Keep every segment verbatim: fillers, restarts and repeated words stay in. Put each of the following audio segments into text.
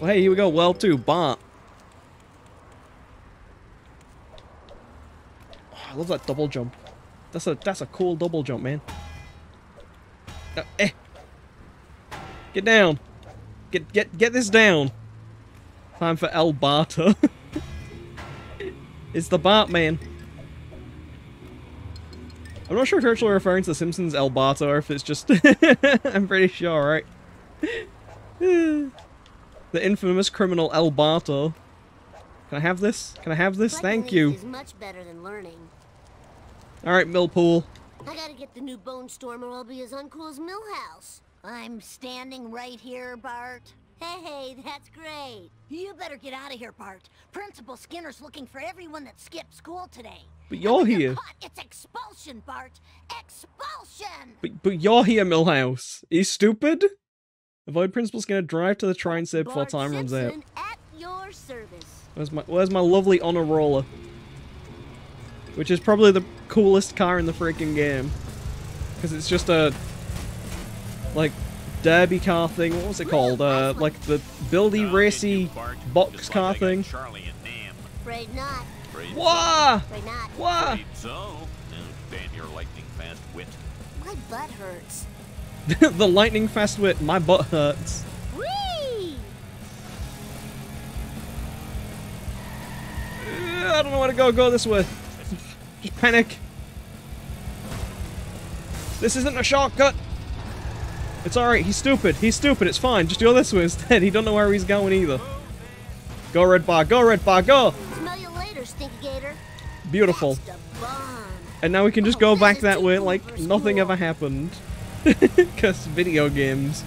Well, hey, here we go. Well, too. Bart. Oh, I love that double jump. That's a that's a cool double jump, man. Uh, eh. Get down. Get get get this down. Time for El Barto. It's the Bart Man. I'm not sure if you're actually referring to The Simpsons El Barto or if it's just... I'm pretty sure, right? The infamous criminal El Barto. Can I have this? Can I have this? Thank you. Much better than learning. All right, Millpool. I gotta get the new Bonestorm or I'll be as uncool as Millhouse. I'm standing right here, Bart. Hey, that's great. You better get out of here, Bart. Principal Skinner's looking for everyone that skipped school today. But you're here. Caught, it's expulsion, Bart. Expulsion! But, but you're here, Millhouse. Are you stupid? Avoid Principal Skinner, drive to the train station before time runs out. At your service. Where's my, where's my lovely honor roller? Which is probably the coolest car in the freaking game. Because it's just a... like... derby car thing, what was it called? Uh, like the buildy, racy box car thing. Afraid not. Wah! Wah! My butt hurts. The lightning fast wit, my butt hurts. Whee! I don't know where to go, go this way. Just panic. This isn't a shortcut. It's alright, he's stupid, he's stupid, it's fine, just go this way instead, he don't know where he's going either. Go Red Bar, go Red Bar, go! Smell you later, Stinky Gator. Beautiful. And now we can just go back that way like nothing ever happened. Cause video games.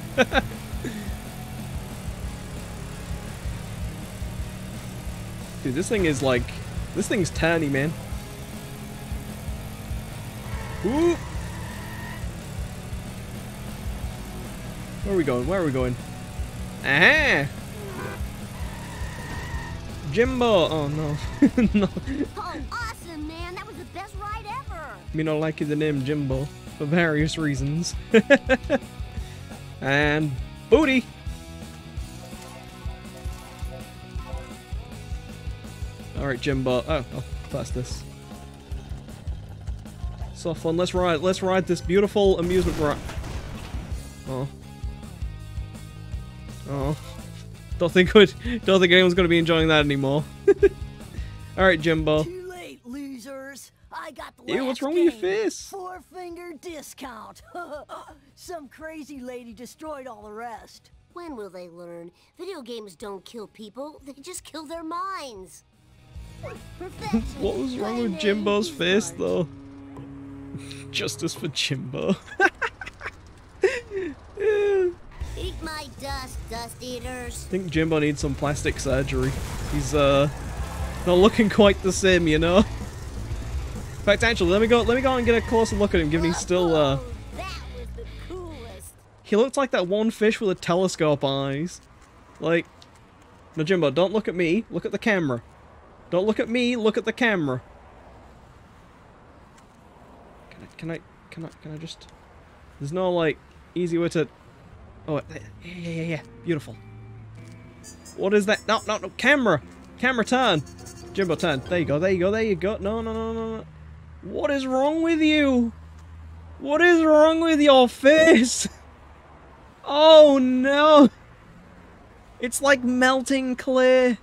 Dude, this thing is like, this thing's tiny, man. Ooh! Where are we going? Where are we going? Aha! Jimbo! Oh no. No. Oh, awesome, man! That was the best ride ever! Me not liking the name Jimbo for various reasons. And booty! Alright, Jimbo. Oh, I'll pass this. So fun. Let's ride. Let's ride this beautiful amusement ride. Oh. Oh, don't think we'd, don't think anyone's gonna be enjoying that anymore. All right, Jimbo. Too late, losers. I got the Ew, what's wrong game. with your face? Four finger discount. Some crazy lady destroyed all the rest. When will they learn? Video games don't kill people; they just kill their minds. What was wrong with Jimbo's face, though? Justice for Jimbo. Yeah. Eat my dust, dust eaters. I think Jimbo needs some plastic surgery. He's uh not looking quite the same, you know. In fact, actually, let me go. Let me go and get a closer look at him, given he's still. Uh, that was the coolest. He looks like that one fish with the telescope eyes. Like, no, Jimbo, don't look at me. Look at the camera. Don't look at me. Look at the camera. Can I? Can I? Can I? Can I just? There's no like easy way to. Oh, yeah, yeah, yeah, yeah. Beautiful. What is that? No, no, no. Camera. Camera, turn. Jimbo, turn. There you go, there you go, there you go. No, no, no, no, no. What is wrong with you? What is wrong with your face? Oh, no. It's like melting clay.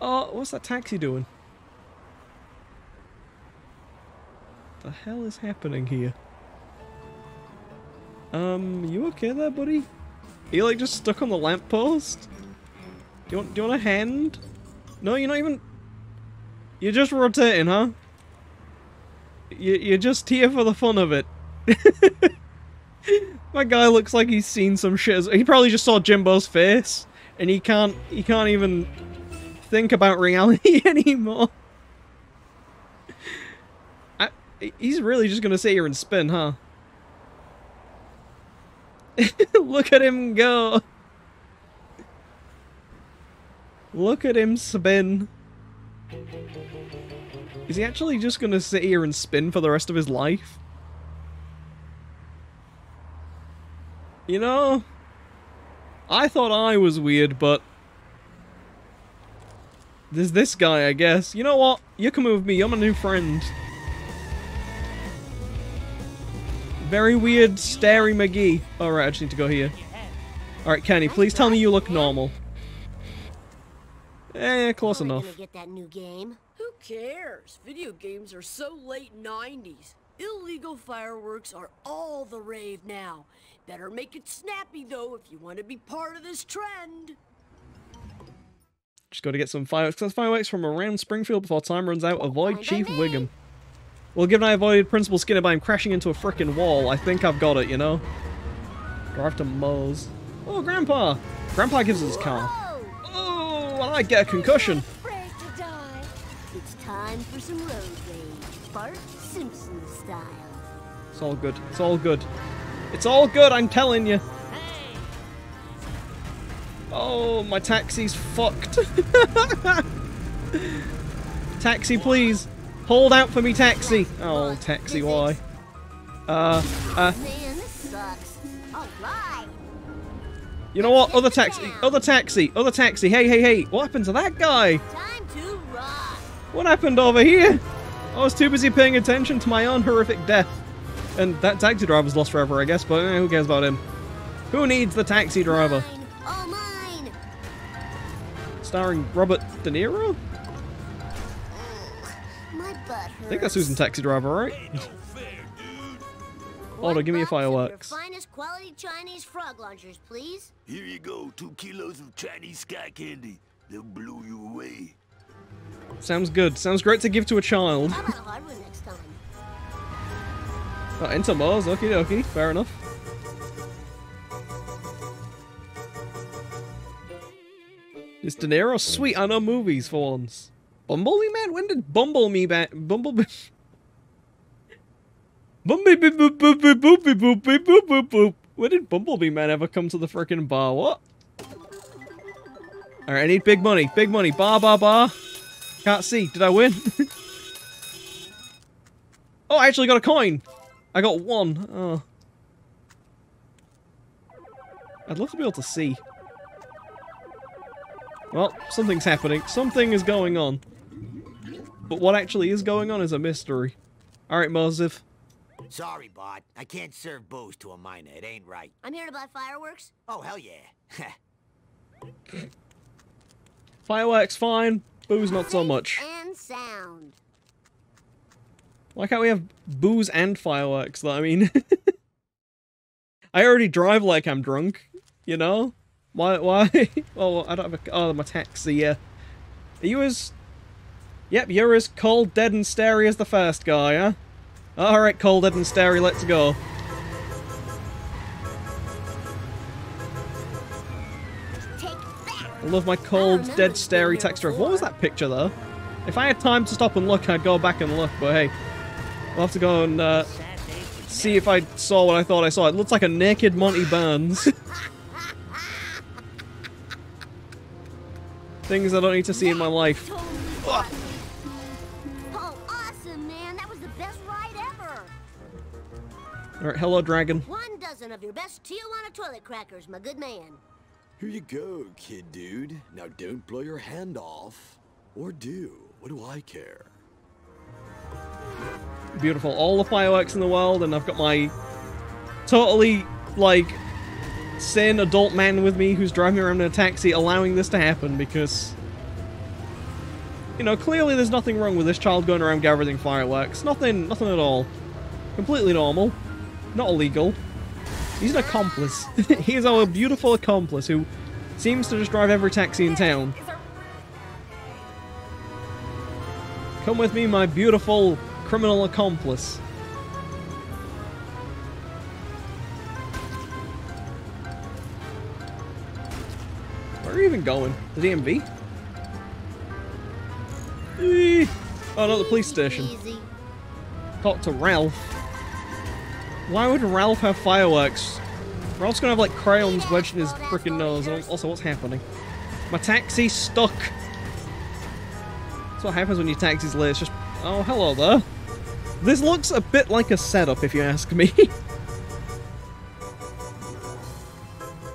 Oh, what's that taxi doing? The hell is happening here? Um, you okay there, buddy? Are you like just stuck on the lamppost? Do you want do you want a hand? No, you're not even. You're just rotating, huh? You you're just here for the fun of it. My guy looks like he's seen some shit. He probably just saw Jimbo's face, and he can't he can't even think about reality anymore. I, he's really just gonna sit here and spin, huh? Look at him go! Look at him spin! Is he actually just gonna sit here and spin for the rest of his life? You know, I thought I was weird, but There's this guy, I guess. You know what? You come with me. You're my new friend. Very weird, Stary McGee. Alright, I just need to go here. Alright, Kenny, please tell me you look normal. Eh, close enough. Get that new game? Who cares? Video games are so late nineties. Illegal fireworks are all the rave now. Better make it snappy, though, if you want to be part of this trend. Just got to get some fireworks. That's fireworks from around Springfield before time runs out. Avoid Chief Wiggum. Well, given I avoided Principal Skinner by him crashing into a frickin' wall, I think I've got it, you know? Drive to Moe's. Oh, Grandpa! Grandpa gives us his car. Oh, well, I get a concussion. It's time for some road rage. Bart Simpson style. It's all good. It's all good. It's all good, I'm telling you. Oh, my taxi's fucked. Taxi, please. Hold out for me, taxi. Oh, taxi, why? Uh, uh. Man, this sucks. All right. You know what? Other taxi. Other taxi. Other taxi. Hey, hey, hey. What happened to that guy? Time to rock. What happened over here? I was too busy paying attention to my own horrific death. And that taxi driver's lost forever, I guess, but eh, who cares about him? Who needs the taxi driver? Mine. All mine. Starring Robert De Niro? I think that's Susan Taxi Driver, right? Hold on, give me your fireworks. Finest quality Chinese frog launchers, please. Here you go, two kilos of Chinese sky candy. They'll blow you away. Sounds good. Sounds great to give to a child. How about a hard one next time? Oh, into Moe's, okie dokie, fair enough. Is De Niro sweet? I know movies for once. Bumblebee Man? When did Bumblebee Man... Bumblebee... Bumblebee boop boop boop boop boop boop boop boop boop. When did Bumblebee Man ever come to the frickin' bar? What? Alright, I need big money. Big money. Bar, bar, bar. Can't see. Did I win? Oh, I actually got a coin. I got one. Oh. I'd love to be able to see. Well, something's happening. Something is going on. But what actually is going on is a mystery. Alright, Mosif. Sorry, Bart. I can't serve booze to a minor. It ain't right. I'm here to buy fireworks. Oh, hell yeah. Fireworks, fine. Booze, not so much. And sound. Why can't we have booze and fireworks, though? I mean... I already drive like I'm drunk, you know? Why? Why? Oh, I don't have a... Oh, my taxi, yeah. Are you as... Yep, you're as cold, dead, and starry as the first guy, huh? Alright, cold, dead, and starry, let's go. I love my cold, dead, starry texture. What was that picture, though? If I had time to stop and look, I'd go back and look, but hey. We'll have to go and, uh... see if I saw what I thought I saw. It looks like a naked Monty Burns. Things I don't need to see in my life. Oh, awesome, man. That was the best ride ever. All right, hello, dragon. One dozen of your best Tijuana toilet crackers, my good man. Here you go, kid dude. Now don't blow your hand off. Or do. What do I care? Beautiful. All the fireworks in the world, and I've got my totally, like... sane adult man with me who's driving around in a taxi allowing this to happen because, you know, clearly there's nothing wrong with this child going around gathering fireworks. Nothing, nothing at all. Completely normal. Not illegal. He's an accomplice. He is our beautiful accomplice who seems to just drive every taxi in town. Come with me, my beautiful criminal accomplice. Where are you even going? The D M V? Eee. Oh, not the police station. Talk to Ralph. Why would Ralph have fireworks? Ralph's gonna have like crayons wedged in his frickin' nose. Also, what's happening? My taxi's stuck. That's what happens when your taxi's late. It's just... Oh, hello there. This looks a bit like a setup, if you ask me.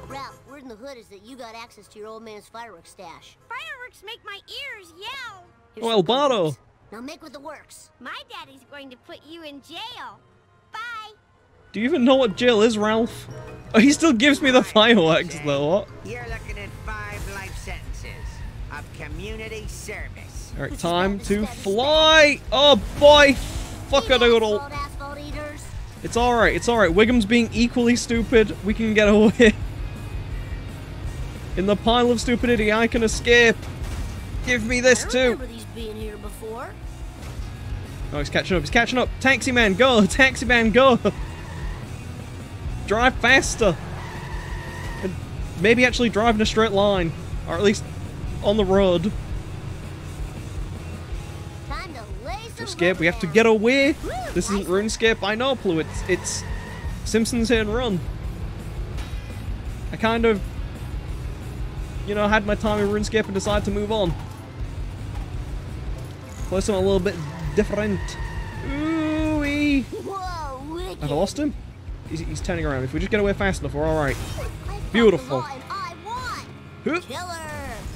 Ralph, word in the hood is that you got access to your old man's fireworks stash. Fireworks make my ears yell. Oh, El Barto. Now make with the works. My daddy's going to put you in jail. Bye. Do you even know what jail is, Ralph? Oh, he still gives me the fireworks, though. What? You're looking at five life sentences of community service. All right, time to fly. Oh, boy. Fuck a doodle. It's all right. It's all right. Wiggum's being equally stupid. We can get away. In the pile of stupidity, I can escape. Give me this, too. Oh, he's catching up. He's catching up. Taxi man, go. Taxi man, go. Drive faster. And maybe actually drive in a straight line. Or at least on the road. Time to lay some RuneScape. We have to get away. Woo, this isn't RuneScape. I know, Plu. It's, it's Simpsons Hit and Run. I kind of, you know, had my time in RuneScape and decided to move on. Play something a little bit different. Ooh-wee. Have I lost him? He's, he's turning around. If we just get away fast enough, we're alright. Beautiful. I won. Killer.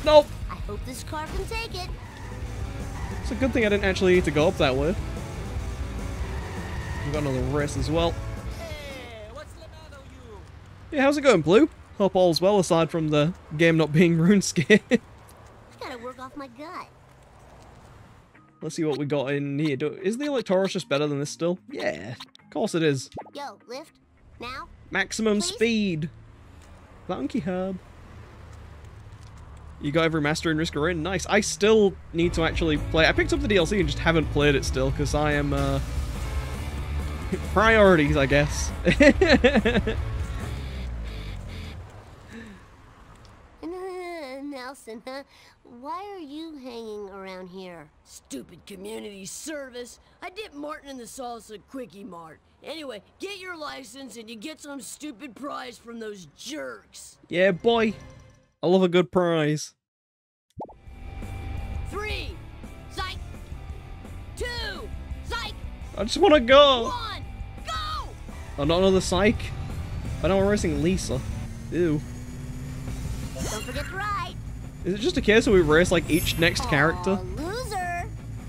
Nope. I hope this car can take it. It's a good thing I didn't actually need to go up that way. We've got another race as well. Hey, what's the matter, you? Yeah, how's it going, Blue? Hope all's well, aside from the game not being RuneScape. I've got to work off my gut. Let's see what we got in here. Do, isn't the Electaurus just better than this still? Yeah, of course it is. Yo, lift now. Maximum please. Speed. Monkey herb. You got every master in Risk Arena. Nice. I still need to actually play. I picked up the D L C and just haven't played it still because I am uh, priorities, I guess. Nelson, huh? Why are you hanging around here? Stupid community service. I dipped Martin in the sauce at Quickie Mart. Anyway, get your license and you get some stupid prize from those jerks. Yeah, boy. I love a good prize. Three. Psych. Two. Psych. I just want to go. One. Go. Oh, not another psych. I know we're racing Lisa. Ew. Don't forget to ride. Is it just a case where we race like each next character? Aww, loser.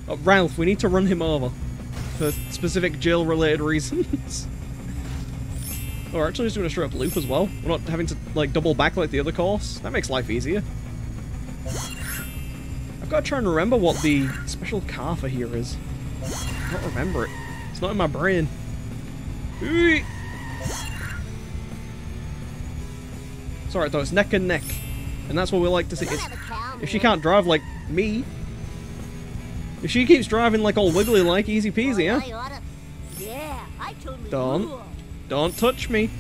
Oh, Ralph, we need to run him over for specific jail-related reasons. Oh, we're actually just doing a straight-up loop as well. We're not having to like double back like the other course. That makes life easier. I've got to try and remember what the special car for here is. I don't remember it. It's not in my brain. It's alright though. It's neck and neck. And that's what we like to see. It's, if she can't drive like me, if she keeps driving like all wiggly like, easy peasy, huh? Yeah, I totally don't, rule. Don't touch me.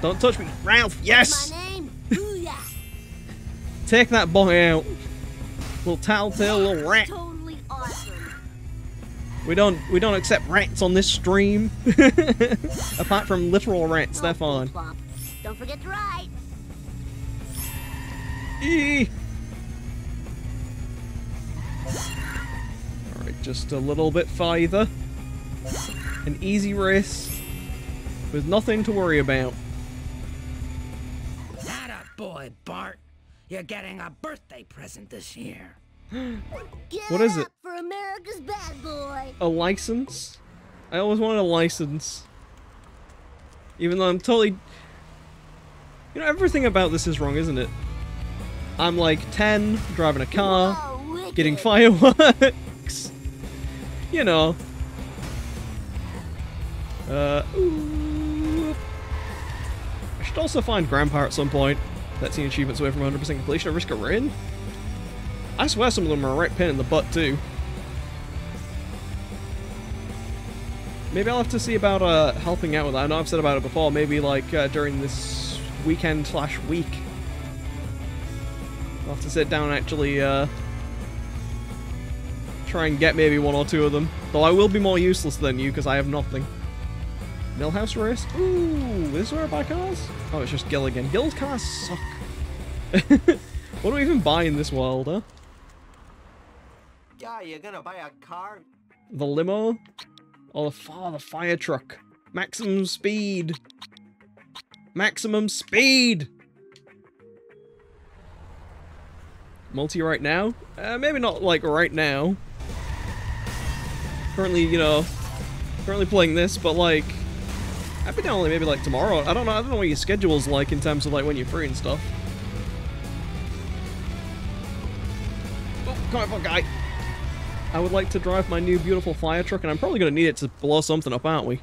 Don't touch me. Ralph, yes! My name? Take that boy out. Little tattletale, little rat. Totally awesome. We don't, we don't accept rats on this stream. Apart from literal rats, they're fine. Don't forget to ride. Alright, just a little bit farther. An easy race with nothing to worry about. That a boy, Bart. You're getting a birthday present this year. What is it? For America's bad boy. A license? I always wanted a license. Even though I'm totally... You know, everything about this is wrong, isn't it? I'm like ten, driving a car, whoa, getting fireworks, you know. Uh, ooh. I should also find Grandpa at some point. That's the achievements away from one hundred percent completion. I risk a rain. I swear some of them are a right pain in the butt too. Maybe I'll have to see about uh, helping out with that. I know I've said about it before, maybe like uh, during this weekend slash week. I'll have to sit down and actually uh, try and get maybe one or two of them. Though I will be more useless than you because I have nothing. Millhouse race? Ooh, is there a buy cars? Oh, it's just Gil again. Gil's cars suck. What do we even buy in this world, huh? Yeah, you're gonna buy a car? The limo? Or the, oh, the fire truck. Maximum speed. Maximum speed! Multi right now? Uh, maybe not like right now. Currently, you know, currently playing this, but like, I'd be down only maybe like tomorrow. I don't know. I don't know what your schedule's like in terms of like when you're free and stuff. Oh, come on, come on, guy. I would like to drive my new beautiful fire truck, and I'm probably gonna need it to blow something up, aren't we?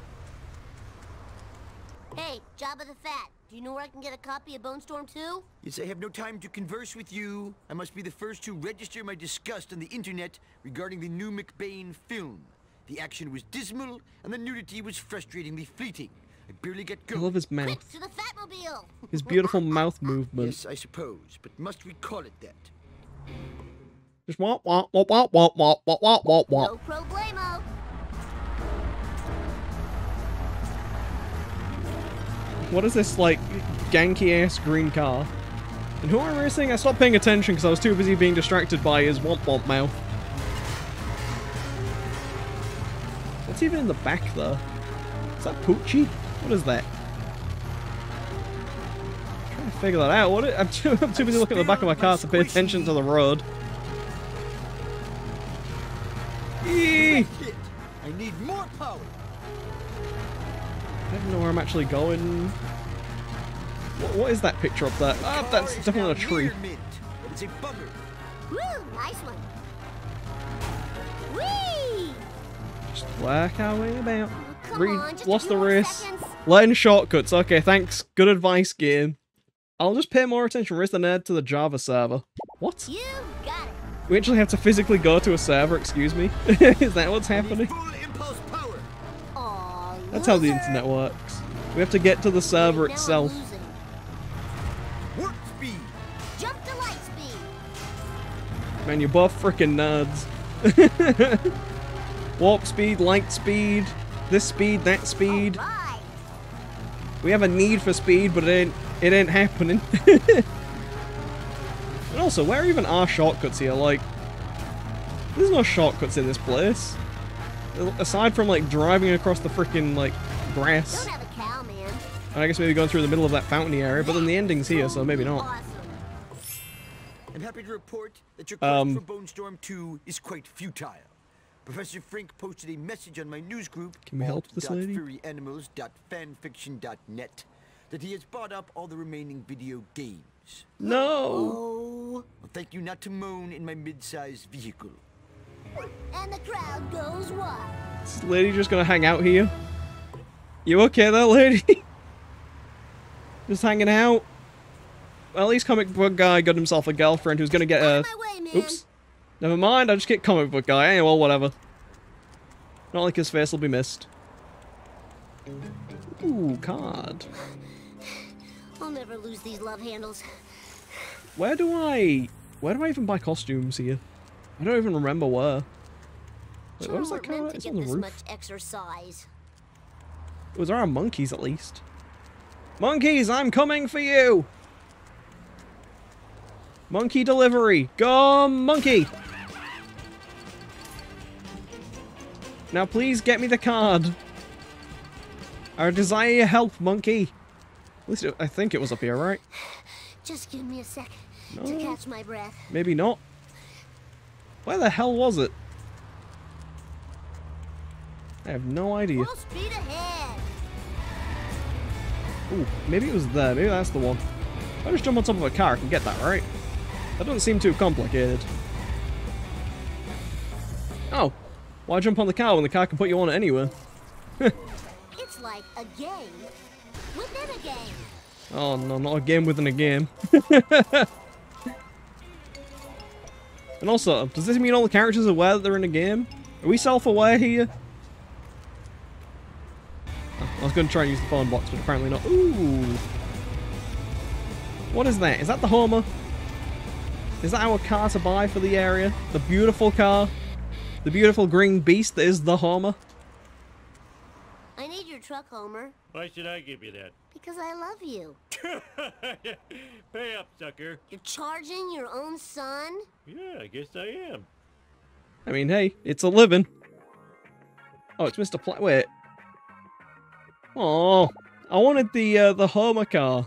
Hey, Jabba the Fat. Do you know where I can get a copy of Bonestorm two? Yes, I have no time to converse with you. I must be the first to register my disgust on the internet regarding the new McBain film. The action was dismal, and the nudity was frustratingly fleeting. I barely get going. I love his mouth. Quick, to the Fatmobile! His beautiful mouth movement. Yes, I suppose, but must we call it that? Just womp womp womp womp womp womp womp womp womp. No problemo. What is this, like, ganky-ass green car? And who am I racing? I stopped paying attention because I was too busy being distracted by his womp-womp mouth. What's even in the back, though? Is that Poochie? What is that? I'm trying to figure that out. What is, I'm, too, I'm too busy looking at the back of my car to pay attention to the road. Eee! I need more power! I don't know where I'm actually going. What, what is that picture up there? Ah, oh, that's definitely a tree. It's a bugger. Woo, nice one. Whee! Just work our way about. Oh, Re on, lost the race. Seconds. Learn shortcuts. Okay, thanks. Good advice, game. I'll just pay more attention, race the nerd, to the Java server. What? You got it. We actually have to physically go to a server, excuse me. Is that what's happening? That's how the internet works. We have to get to the server itself. Warp speed. Jump to light speed. Man, you're both freaking nerds. Warp speed, light speed, this speed, that speed. Right. We have a need for speed, but it ain't it ain't happening. And also, where even are shortcuts here? Like, there's no shortcuts in this place. Aside from, like, driving across the frickin', like, grass. Don't have a cow, man. And I guess maybe going through the middle of that fountain area, but then the ending's here, so maybe not. Awesome. I'm happy to report that your quest um, for Bonestorm two is quite futile. Professor Frink posted a message on my news group, can we help this lady? fury animals dot fanfiction dot net, that he has bought up all the remaining video games. No! Oh. Well, thank you not to moan in my mid-sized vehicle. And the crowd goes wild. Is this lady just gonna hang out here? You okay there, lady? Just hanging out? Well, at least comic book guy got himself a girlfriend who's gonna get a... Way, oops. Never mind, I just get comic book guy. Anyway, well, whatever. Not like his face will be missed. Ooh, card. I'll never lose these love handles. Where do I... Where do I even buy costumes here? I don't even remember where. Wait, what was that car? It's on the roof. Oh, there are monkeys at least. Monkeys, I'm coming for you! Monkey delivery! Go, monkey! Now please get me the card. I desire your help, monkey. At least it, I think it was up here, right? Just give me a sec no. to catch my breath. Maybe not. Where the hell was it? I have no idea. Full speed ahead. Ooh, maybe it was there. Maybe that's the one. If I just jump on top of a car, I can get that, right? That doesn't seem too complicated. Oh, why jump on the car when the car can put you on it anywhere? It's like a game within a game. Oh no, not a game within a game. And also, does this mean all the characters are aware that they're in a game? Are we self-aware here? Oh, I was going to try and use the phone box, but apparently not. Ooh! What is that? Is that the Homer? Is that our car to buy for the area? The beautiful car? The beautiful green beast that is the Homer? I need your truck, Homer. Why should I give you that? Because I love you. Pay up, sucker. You're charging your own son? Yeah, I guess I am. I mean, hey, it's a living. Oh, it's Mister Plow. Wait. Oh, I wanted the uh, the Homer car.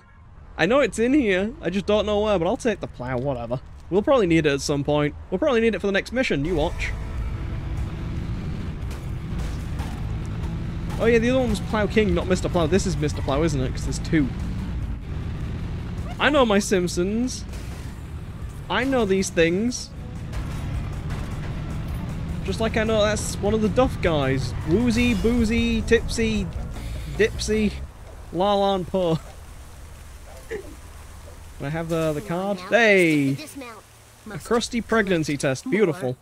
I know it's in here, I just don't know where, but I'll take the plow, whatever. We'll probably need it at some point. We'll probably need it for the next mission, you watch. Oh yeah, the other one was Plow King, not Mister Plow. This is Mister Plow, isn't it? Because there's two. I know my Simpsons. I know these things. Just like I know that's one of the Duff guys. Woozy, Boozy, Tipsy, Dipsy, La La and Poe. Can I have the, the card? Hey! A crusty pregnancy test. Beautiful.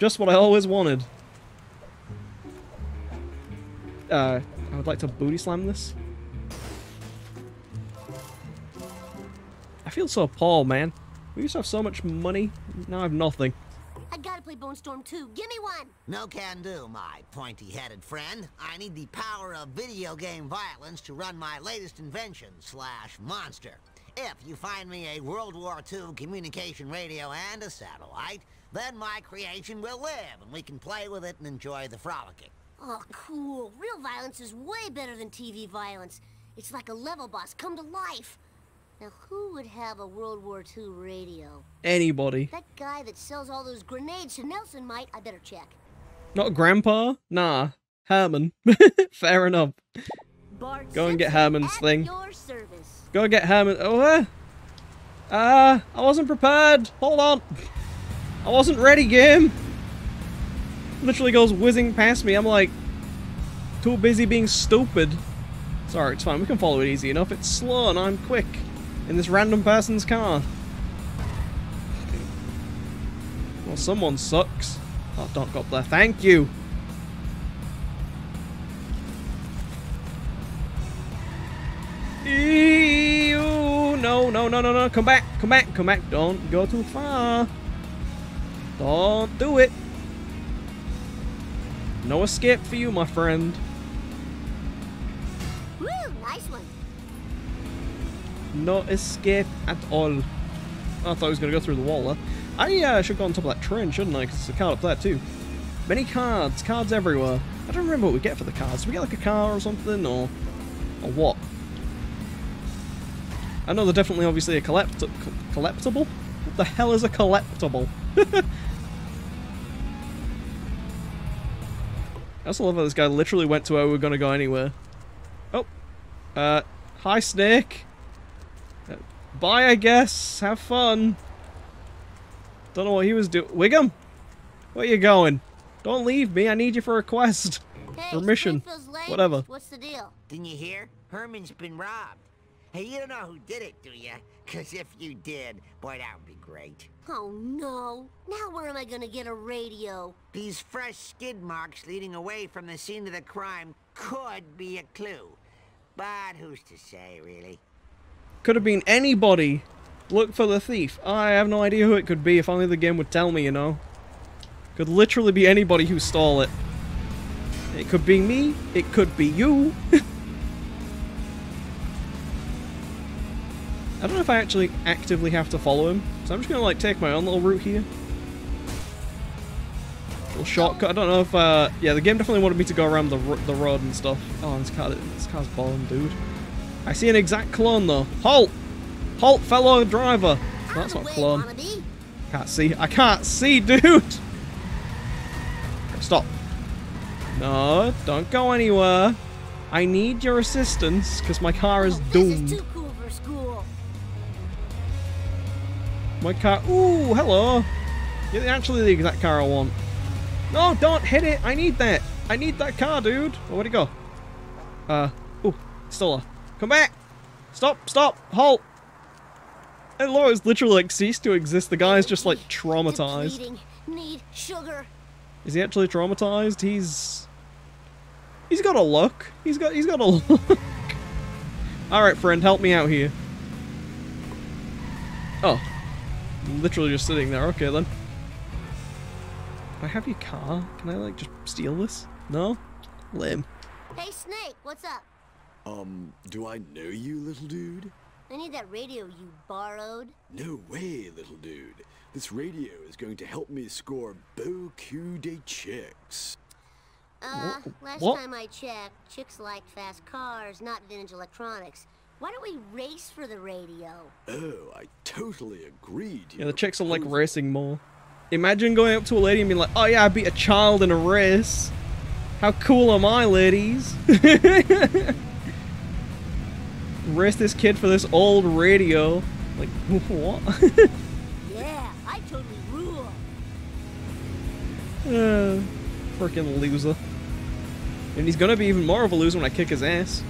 Just what I always wanted. Uh, I would like to booty slam this. I feel so poor, man. We used to have so much money. Now I have nothing. I gotta play Bonestorm too. Give me one. No can do, my pointy-headed friend. I need the power of video game violence to run my latest invention slash monster. If you find me a World War Two communication radio and a satellite, then my creation will live and we can play with it and enjoy the frolicking. Oh, cool. Real violence is way better than T V violence. It's like a level boss come to life. Now, who would have a World War Two radio? Anybody. That guy that sells all those grenades to Nelson might. I better check. Not Grandpa? Nah. Herman. Fair enough. Bart, go and get Herman's thing. Go and get Herman. Oh, uh, uh, I wasn't prepared. Hold on. I wasn't ready, game. Literally goes whizzing past me. I'm like, too busy being stupid. Sorry, it's fine. We can follow it easy enough. It's slow and I'm quick. In this random person's car. Well, someone sucks. Oh, don't go up there. Thank you. Ew. No, no, no, no, no. Come back. Come back. Come back. Don't go too far. Don't do it. No escape for you, my friend. Woo, nice one. No escape at all. I thought he was going to go through the wall there. I uh, should go on top of that train, shouldn't I? Because there's a card up there too. Many cards. Cards everywhere. I don't remember what we get for the cards. Do we get like a car or something? Or, or what? I know they're definitely obviously a collect co collectible. What the hell is a collectible? I also love how this guy literally went to where we were going to go anywhere. Oh. Uh, hi, Snake. Uh, bye, I guess. Have fun. Don't know what he was doing. Wiggum? Where are you going? Don't leave me. I need you for a quest. Hey, or mission. Whatever. What's the deal? Didn't you hear? Herman's been robbed. Hey, you don't know who did it, do you? Because if you did, boy, that would be great. Oh, no. Now where am I going to get a radio? These fresh skid marks leading away from the scene of the crime could be a clue. But who's to say, really? Could have been anybody. Look for the thief. I have no idea who it could be. If only the game would tell me, you know. Could literally be anybody who stole it. It could be me. It could be you. I don't know if I actually actively have to follow him, so I'm just gonna like take my own little route here. Little shortcut. I don't know if uh, yeah, the game definitely wanted me to go around the the road and stuff. Oh, this car, this car's balling, dude. I see an exact clone though. Halt! Halt, fellow driver. Oh, that's not a clone. Can't see. I can't see, dude. Stop. No, don't go anywhere. I need your assistance because my car is doomed. My car. Ooh, hello. You're actually the exact car I want. No, don't hit it. I need that. I need that car, dude. Oh, where'd it go? Uh, ooh, still there. Come back. Stop, stop, halt. And Laura's literally like ceased to exist. The guy's just like traumatized. Need sugar. Is he actually traumatized? He's. He's got a look. He's got. He's got a look. All right, friend, help me out here. Oh. Literally just sitting there. Okay then. I have your car. Can I like just steal this? No? Lame. Hey Snake, what's up? Um, do I know you, little dude? I need that radio you borrowed. No way, little dude. This radio is going to help me score beaucoup de chicks. Uh, what? last what? time I checked, chicks liked fast cars, not vintage electronics. Why don't we race for the radio? Oh, I totally agreed. Yeah, the chicks will like racing more. Imagine going up to a lady and being like, oh yeah, I beat a child in a race. How cool am I, ladies? Race this kid for this old radio. Like, what? Yeah, I totally rule. Uh, freaking loser. And he's gonna be even more of a loser when I kick his ass.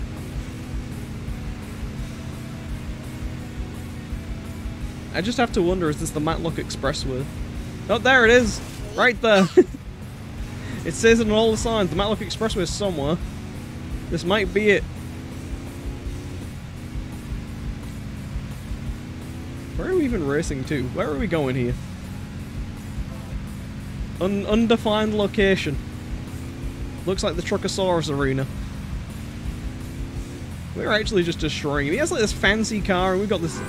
I just have to wonder, is this the Matlock Expressway? Oh, there it is! Right there! It says it on all the signs, the Matlock Expressway is somewhere. This might be it. Where are we even racing to? Where are we going here? Un undefined location. Looks like the Truckasaurus arena. We're actually just destroying him. He has like this fancy car and we've got this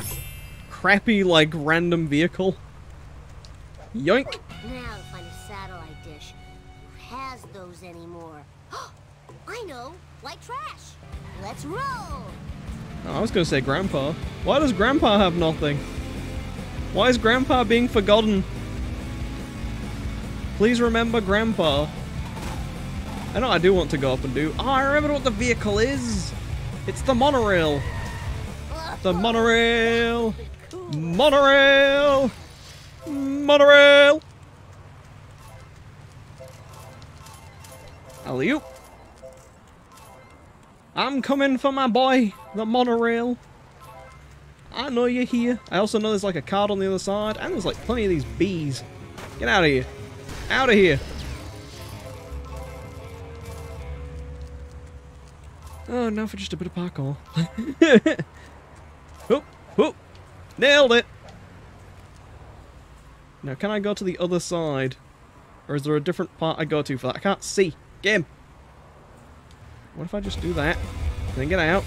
crappy like random vehicle. Yoink! Now to find a satellite dish. Who has those anymore? I know! White trash! Let's roll! Oh, I was gonna say Grandpa. Why does Grandpa have nothing? Why is Grandpa being forgotten? Please remember Grandpa. I know I do want to go up and do. Oh, I remember what the vehicle is! It's the monorail! The monorail! Monorail! Monorail! Alley-oop! I'm coming for my boy, the monorail. I know you're here. I also know there's like a card on the other side, and there's like plenty of these bees. Get out of here. Out of here. Oh, now for just a bit of parkour. Whoop, whoop. Nailed it. Now, can I go to the other side? Or is there a different part I go to for that? I can't see. Game. What if I just do that? And then get out.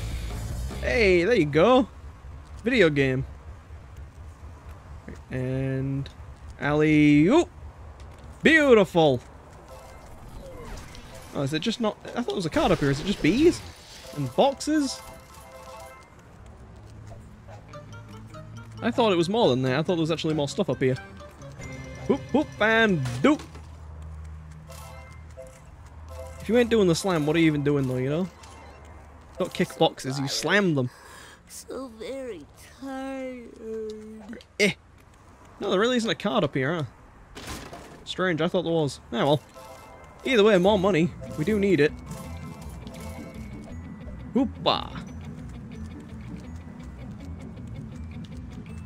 Hey, there you go. Video game. And... alley-oop. Beautiful. Oh, is it just not... I thought it was a card up here. Is it just bees? And boxes? I thought it was more than that. I thought there was actually more stuff up here. Whoop, whoop, and doop. If you ain't doing the slam, what are you even doing though, you know? Don't kick boxes, you slam them. So very tired. Eh. No, there really isn't a card up here, huh? Strange, I thought there was. Oh well. Either way, more money. We do need it. Whoopah.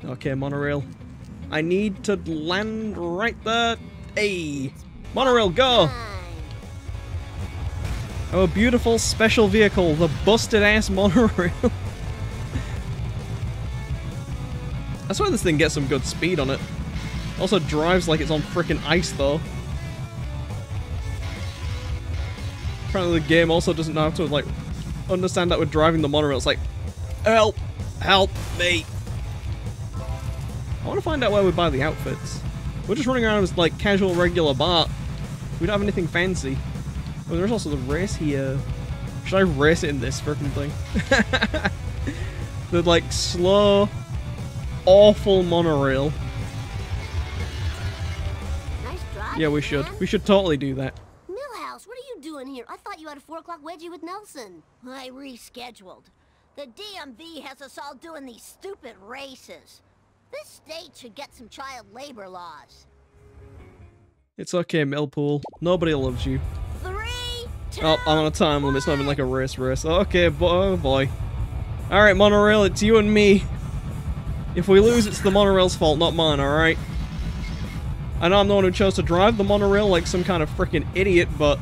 Okay, monorail. I need to land right there. Hey, monorail, go! Our beautiful special vehicle, the busted-ass monorail. That's why this thing gets some good speed on it. Also drives like it's on frickin' ice, though. Apparently the game also doesn't know how to, like, understand that we're driving the monorail. It's like, help! Help me! I want to find out where we buy the outfits. We're just running around with like casual, regular Bart. We don't have anything fancy. Oh, there's also the race here. Should I race it in this frickin' thing? The like slow, awful monorail. Nice drive, yeah, we should. Man. We should totally do that. Millhouse, what are you doing here? I thought you had a four o'clock wedgie with Nelson. I rescheduled. The D M V has us all doing these stupid races. This state should get some child labor laws. It's okay, Millpool. Nobody loves you. Three, two, oh, I'm on a time one. Limit. It's not even like a race race. Okay, bo oh boy. Alright, monorail, it's you and me. If we lose, it's the monorail's fault, not mine, alright? I know I'm the one who chose to drive the monorail like some kind of freaking idiot, but...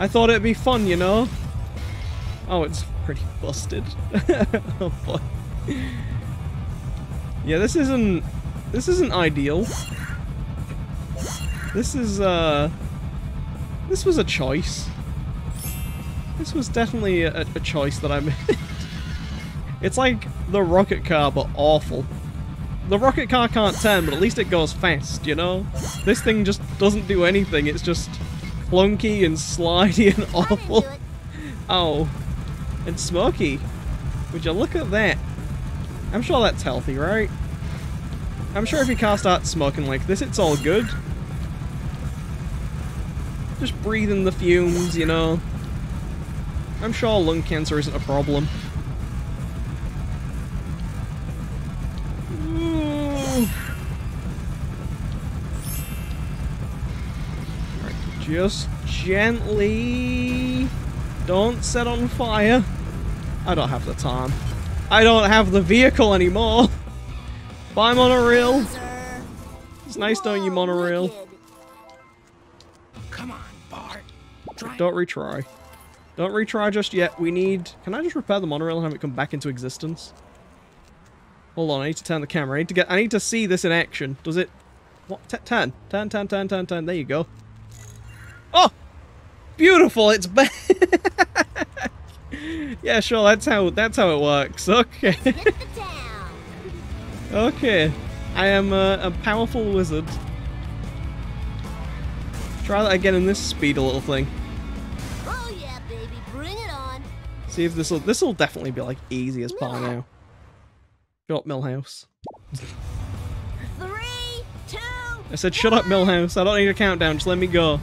I thought it'd be fun, you know? Oh, it's pretty busted. Oh boy. Yeah, this isn't this isn't ideal. This is uh this was a choice. This was definitely a, a choice that I made. It's like the rocket car but awful. The rocket car can't turn, but at least it goes fast, you know? This thing just doesn't do anything, it's just clunky and slidey and awful. Oh. And smoky. Would you look at that? I'm sure that's healthy, right? I'm sure if your car starts smoking like this, it's all good. Just breathe in the fumes, you know. I'm sure lung cancer isn't a problem. Ooh. Right, just gently. Don't set on fire. I don't have the time. I don't have the vehicle anymore. Bye, monorail. It's nice knowing you, monorail. Come on, Bart. Don't retry. Don't retry just yet. We need... Can I just repair the monorail and have it come back into existence? Hold on, I need to turn the camera. I need to get... I need to see this in action. Does it... What? Turn. Turn, turn, turn, turn, turn. There you go. Oh! Beautiful! It's back! Yeah, sure, that's how that's how it works. Okay. Okay. I am a, a powerful wizard. Try that again in this speed a little thing. Oh yeah, baby, bring it on. See if this'll this'll definitely be like easy as pie now. Shut up, Millhouse. Three, two, I said shut up, Millhouse, I don't need a countdown, just let me go.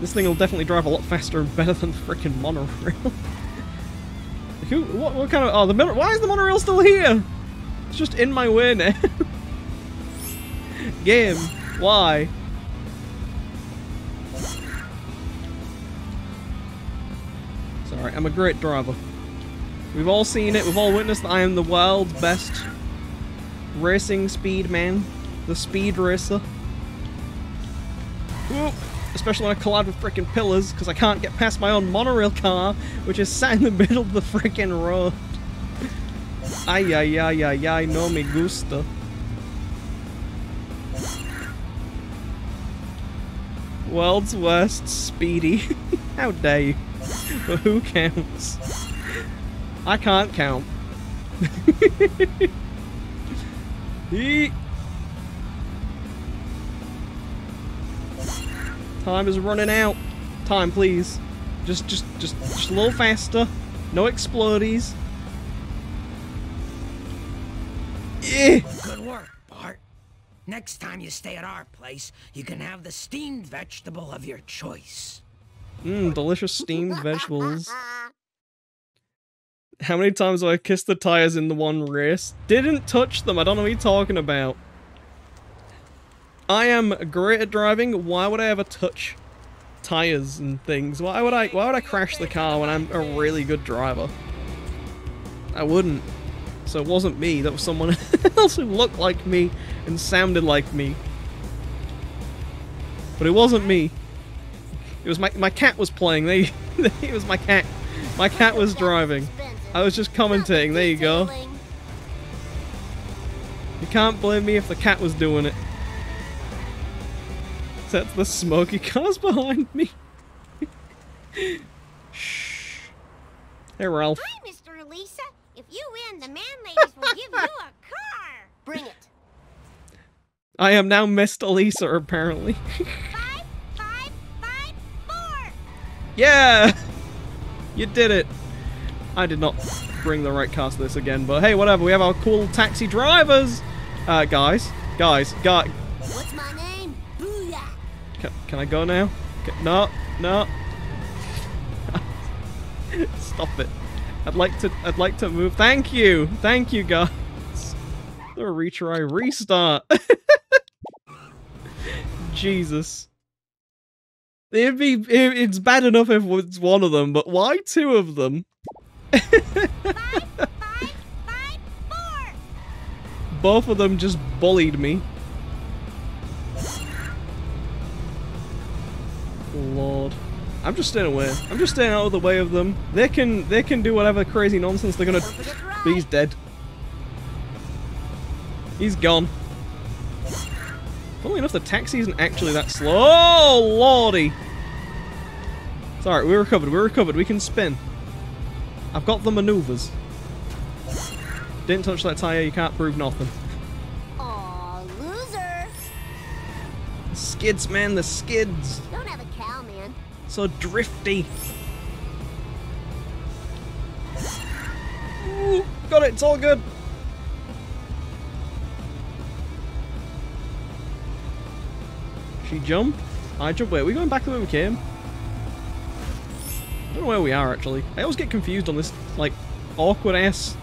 This thing will definitely drive a lot faster and better than the frickin' monorail. Who, what, what kind of... Oh, the monorail... Why is the monorail still here? It's just in my way now. Game. Why? It's alright, I'm a great driver. We've all seen it, we've all witnessed that I am the world's best racing speed man. The speed racer. Whoop! Especially when I collide with frickin' pillars, because I can't get past my own monorail car, which is sat in the middle of the frickin' road. Ay, ay, ay, ay, ay, no me gusta. World's worst speedy. How dare you? But who counts? I can't count. Eee! Time is running out. Time, please. Just, just, just, just a little faster. No explodies. Eh. Good work, Bart. Next time you stay at our place, you can have the steamed vegetable of your choice. Mmm, delicious steamed vegetables. How many times have I kissed the tires in the one race? Didn't touch them. I don't know what you're talking about. I am great at driving. Why would I ever touch tires and things? Why would I why would I crash the car when I'm a really good driver? I wouldn't. So it wasn't me, that was someone else who looked like me and sounded like me. But it wasn't me. It was my my cat was playing. There you, it was my cat. My cat was driving. I was just commentating. There you go. You can't blame me if the cat was doing it. That's the smoky cars behind me. Shh. Hey, Ralph. Hi, Mister Lisa. If you win, the man ladies will give you a car. Bring it. I am now Mister Lisa, apparently. five, five, five, four. Yeah, you did it. I did not bring the right car to this again, but hey, whatever. We have our cool taxi drivers, uh, guys, guys, guys. What's my name? Can, can I go now? Can, no, no. Stop it. I'd like to I'd like to move. Thank you. Thank you guys. The retry restart. Jesus. It'd be it, it's bad enough if it's one of them, but why two of them? five, five, five, four. Both of them just bullied me. Lord, I'm just staying away. I'm just staying out of the way of them. They can, they can do whatever crazy nonsense they're gonna. But he's dead. He's gone. Funnily enough, the taxi isn't actually that slow. Oh, lordy! It's alright. We're recovered. We're recovered. We can spin. I've got the maneuvers. Didn't touch that tire. You can't prove nothing. Aw, loser. The skids, man. The skids. Don't have a. So drifty. Got it, it's all good. She jumped. I jumped. Wait, are we going back the way we came? I don't know where we are, actually. I always get confused on this, like, awkward-ass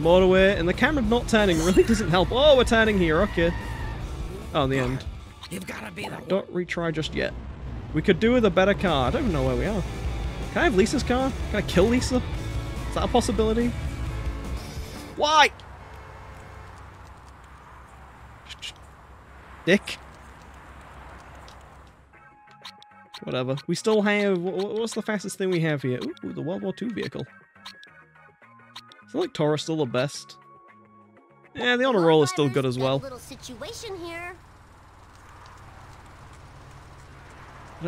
motorway, and the camera not turning really doesn't help. Oh, we're turning here, okay. Oh, in the end. You've gotta be the... Don't retry just yet. We could do with a better car. I don't even know where we are. Can I have Lisa's car? Can I kill Lisa? Is that a possibility? Why? Dick. Whatever. We still have... What's the fastest thing we have here? Ooh, the World War Two vehicle. I feel like Taurus still the best. Yeah, the honor roll is still good as well. I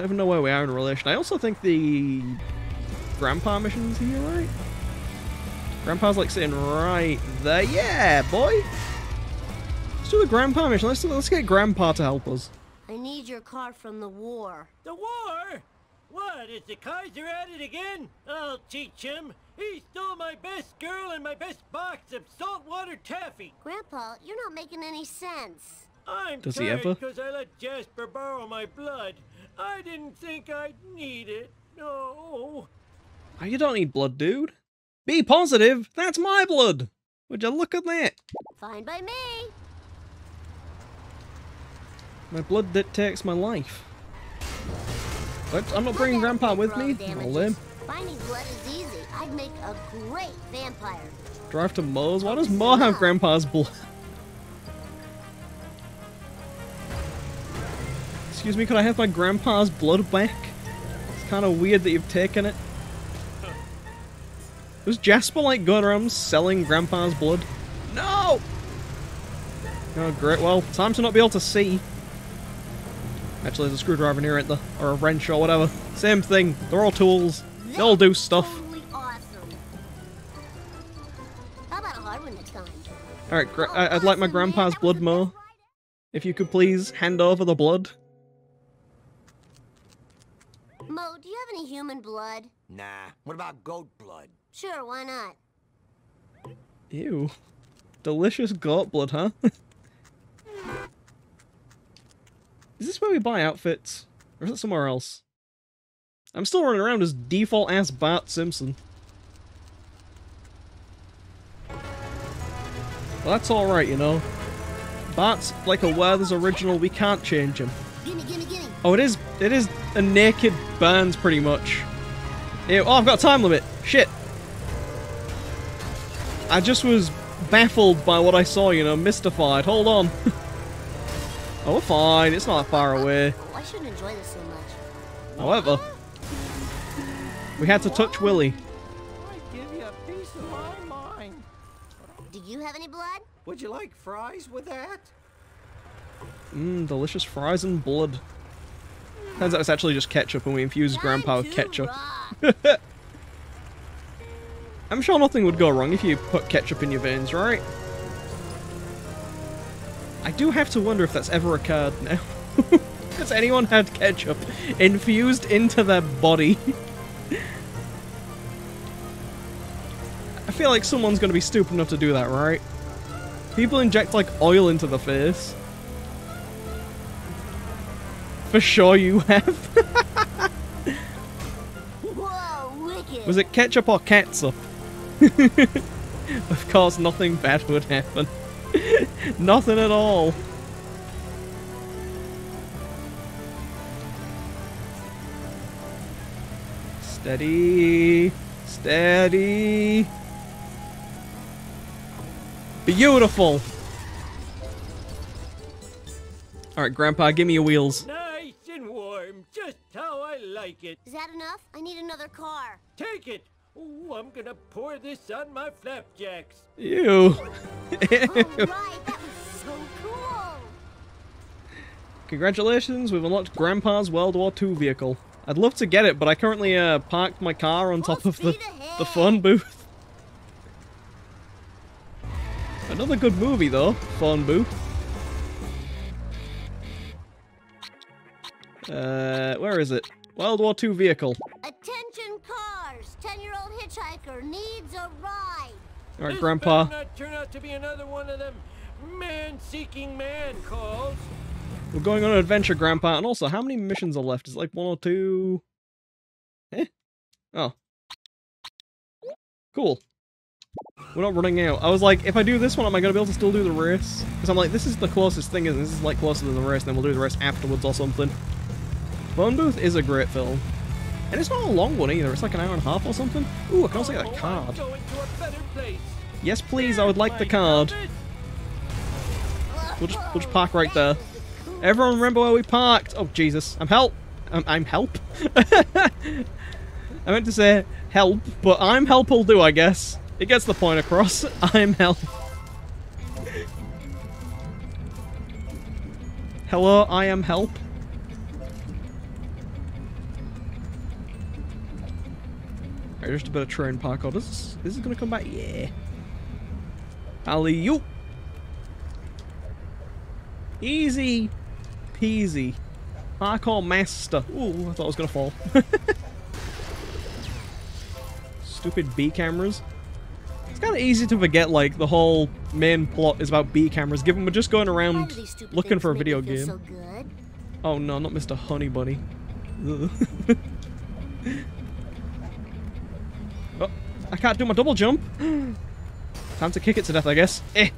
don't even know where we are in relation. I also think the Grandpa mission's here, right? Grandpa's like sitting right there. Yeah, boy! Let's do the Grandpa mission. Let's, do, let's get Grandpa to help us. I need your car from the war. The war? What, is the Kaiser at it again? I'll teach him. He stole my best girl and my best box of saltwater taffy. Grandpa, you're not making any sense. I'm Does tired because I let Jasper borrow my blood. I didn't think I'd need it. No. Oh, you don't need blood, dude. Be positive. That's my blood. Would you look at that? Fine by me. My blood that takes my life. I'm not bringing Grandpa with me. I'll live. Finding blood is easy. I'd make a great vampire. Drive to Moe's? Why does Moe have Grandpa's blood? Excuse me, could I have my Grandpa's blood back? It's kind of weird that you've taken it. Was Jasper like going around selling Grandpa's blood? No! Oh great, well, time to not be able to see. Actually, there's a screwdriver near it, or a wrench, or whatever. Same thing. They're all tools. They all do stuff. Alright, gra I'd like my Grandpa's blood more. If you could please hand over the blood. Moe, do you have any human blood? Nah. What about goat blood? Sure, why not? Ew. Delicious goat blood, huh? Is this where we buy outfits? Or is it somewhere else? I'm still running around as default-ass Bart Simpson. Well, that's alright, you know. Bart's like a Werther's original, we can't change him. Gimme, gimme, gimme. Oh, it is it is a naked Burns, pretty much. Ew. Oh, I've got a time limit. Shit. I just was baffled by what I saw, you know, mystified. Hold on. Oh, fine. It's not that far away. I shouldn't enjoy this so much. However, we had to touch Willy. I give you a piece of my mind. Do you have any blood? Would you like fries with that? Mmm, delicious fries and blood. Turns out it's actually just ketchup, and we infuse Grandpa with ketchup. I'm sure nothing would go wrong if you put ketchup in your veins, right? I do have to wonder if that's ever occurred now. Has anyone had ketchup infused into their body? I feel like someone's going to be stupid enough to do that, right? People inject, like, oil into the face. For sure you have. Whoa, wicked. Was it ketchup or catsup? Of course, nothing bad would happen. Nothing at all. Steady. Steady. Beautiful. Alright, Grandpa, give me your wheels. Nice and warm. Just how I like it. Is that enough? I need another car. Take it. Ooh, I'm gonna pour this on my flapjacks. Ew. All right, that was so cool. Congratulations, we've unlocked Grandpa's World War Two vehicle. I'd love to get it, but I currently uh, parked my car on top oh, of the, the phone booth. Another good movie, though, phone booth. Uh, where is it? World War Two vehicle. Attention cars! ten-year-old hitchhiker needs a ride! All right, Grandpa. This better not turn out to be another one of them man-seeking man calls. We're going on an adventure, Grandpa. And also, how many missions are left? Is it like one or two? Eh? Oh. Cool. We're not running out. I was like, if I do this one, am I going to be able to still do the race? Because I'm like, this is the closest thing, isn't it? This is like closer than the race, and then we'll do the race afterwards or something. Phone Booth is a great film. And it's not a long one either, it's like an hour and a half or something. Ooh, I can also get a card. Yes please, I would like the card. We'll just, we'll just park right there. Everyone remember where we parked! Oh Jesus, I'm help! I'm, I'm help? I meant to say help, but I'm help will do I guess. It gets the point across. I'm help. Hello, I am help. Just a bit of train parkour. This is, this is gonna come back. Yeah. Alley-oop. Easy peasy. Parkour master. Ooh, I thought I was gonna fall. Stupid B cameras. It's kind of easy to forget, like, the whole main plot is about B cameras, given we're just going around looking for a video game. So oh no, not Mister Honey Bunny. I can't do my double jump. Time to kick it to death, I guess. Eh.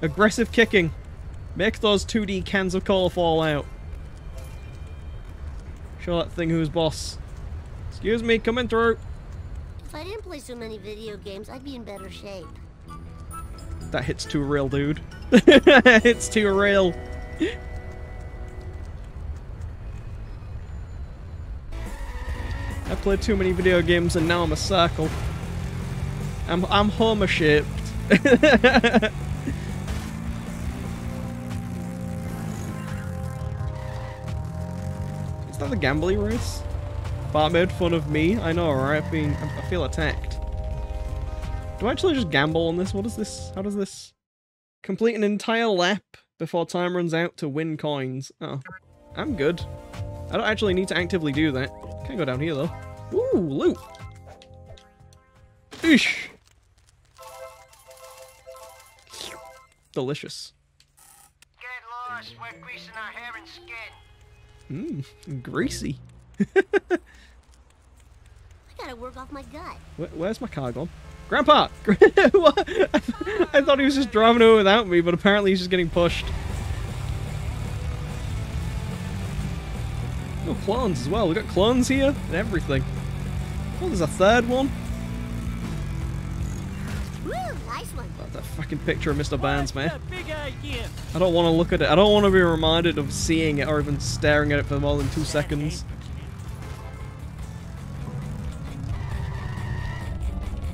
Aggressive kicking. Make those two D cans of coal fall out. Show that thing who's boss. Excuse me, coming through. If I didn't play so many video games, I'd be in better shape. That hit's too real, dude. It's too real. I played too many video games and now I'm a circle. I'm, I'm Homer shaped. Is that the gambling race? Bart made fun of me. I know, right? Being, I feel attacked. Do I actually just gamble on this? What is this? How does this? Complete an entire lap before time runs out to win coins. Oh, I'm good. I don't actually need to actively do that. Can't go down here though. Ooh, loot. Ish. Delicious. Get lost, we're greasing our hair and skin. Mmm, greasy. I gotta work off my gut. Where, where's my car gone? Grandpa! What? I, th I thought he was just driving over without me, but apparently he's just getting pushed. Oh, clones as well. We've got clones here and everything. Oh, there's a third one. That's that fucking picture of Mister Burns, man. I don't want to look at it. I don't want to be reminded of seeing it or even staring at it for more than two seconds.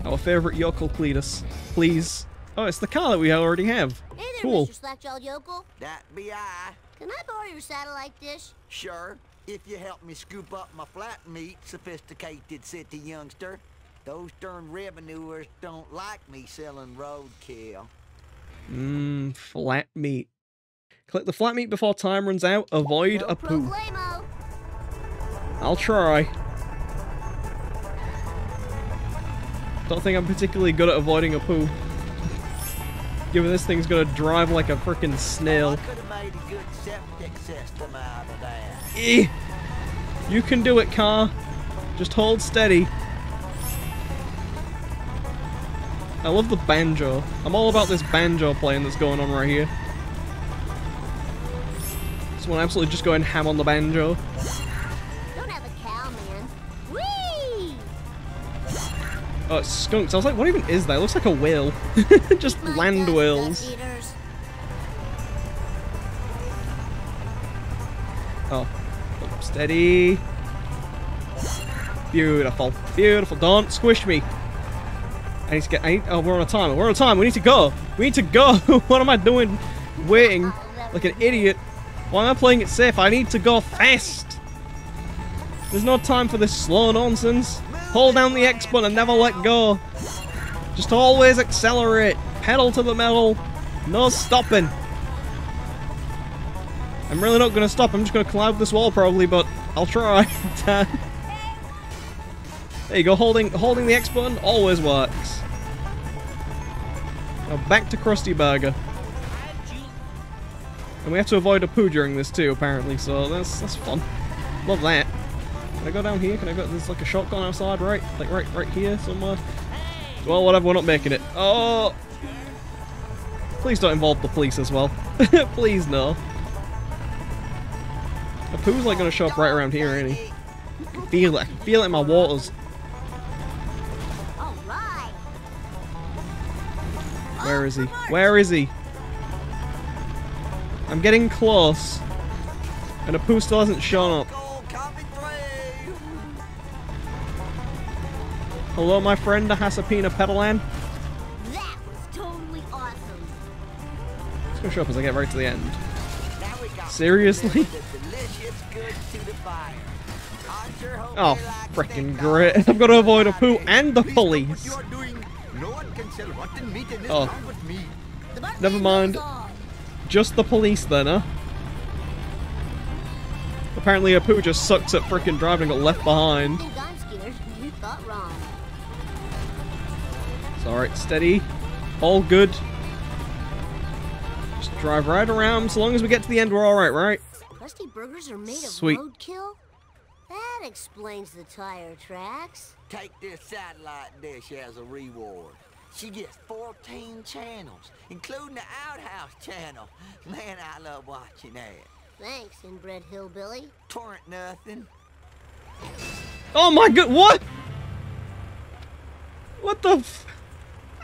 Our favourite yokel, Cletus. Please. Oh, it's the car that we already have. Hey there, cool. Mister Slackjawed Yokel. That be I. Can I borrow your satellite dish? Sure. If you help me scoop up my flat meat, sophisticated city youngster. Those darn revenuers don't like me selling roadkill. Mmm, flat meat. Click the flat meat before time runs out. Avoid no a poo. I'll try. Don't think I'm particularly good at avoiding a poo. Given this thing's gonna drive like a frickin' snail. Eh! You can do it, car. Just hold steady. I love the banjo. I'm all about this banjo playing that's going on right here. Someone absolutely just going ham on the banjo. Don't have a cow, man. Whee! Oh, it's skunks. I was like, what even is that? It looks like a whale. Just land whales. Oh. Oh, steady. Beautiful. Beautiful. Don't squish me. I need to get. I need, oh, we're on a timer. We're on a timer. We need to go. We need to go. What am I doing? Waiting like an idiot. Why am I playing it safe? I need to go fast. There's no time for this slow nonsense. Hold down the X button and never let go. Just always accelerate. Pedal to the metal. No stopping. I'm really not going to stop. I'm just going to climb this wall probably, but I'll try. There you go, holding holding the X button always works. Back to Krusty Burger. And we have to avoid a poo during this too, apparently, so that's that's fun. Love that. Can I go down here? Can I go? There's like a shotgun outside, right? Like right right here somewhere? Well, whatever, we're not making it. Oh! Please don't involve the police as well. Please, no. A poo's like gonna show up right around here, ain't he? I can feel it. I can feel it in my waters. Where is he? Where is he? I'm getting close. And a poo still hasn't shown up. Hello, my friend, the Hasapina Petalan. That was totally awesome. It's gonna show up as I get right to the end. Seriously? Oh, freaking grit. I've got to avoid a poo and the police. Oh. Never mind. Just the police then, huh? Apparently a poo just sucked at freaking driving and got left behind. It's alright, steady. All good. Just drive right around. So long as we get to the end, we're alright, right? Rusty burgers are made of roadkill? That explains the tire tracks. Take this satellite dish as a reward. She gets fourteen channels, including the outhouse channel. Man, I love watching that. Thanks, inbred hillbilly. Torrent nothing. Oh my god, what? What the f-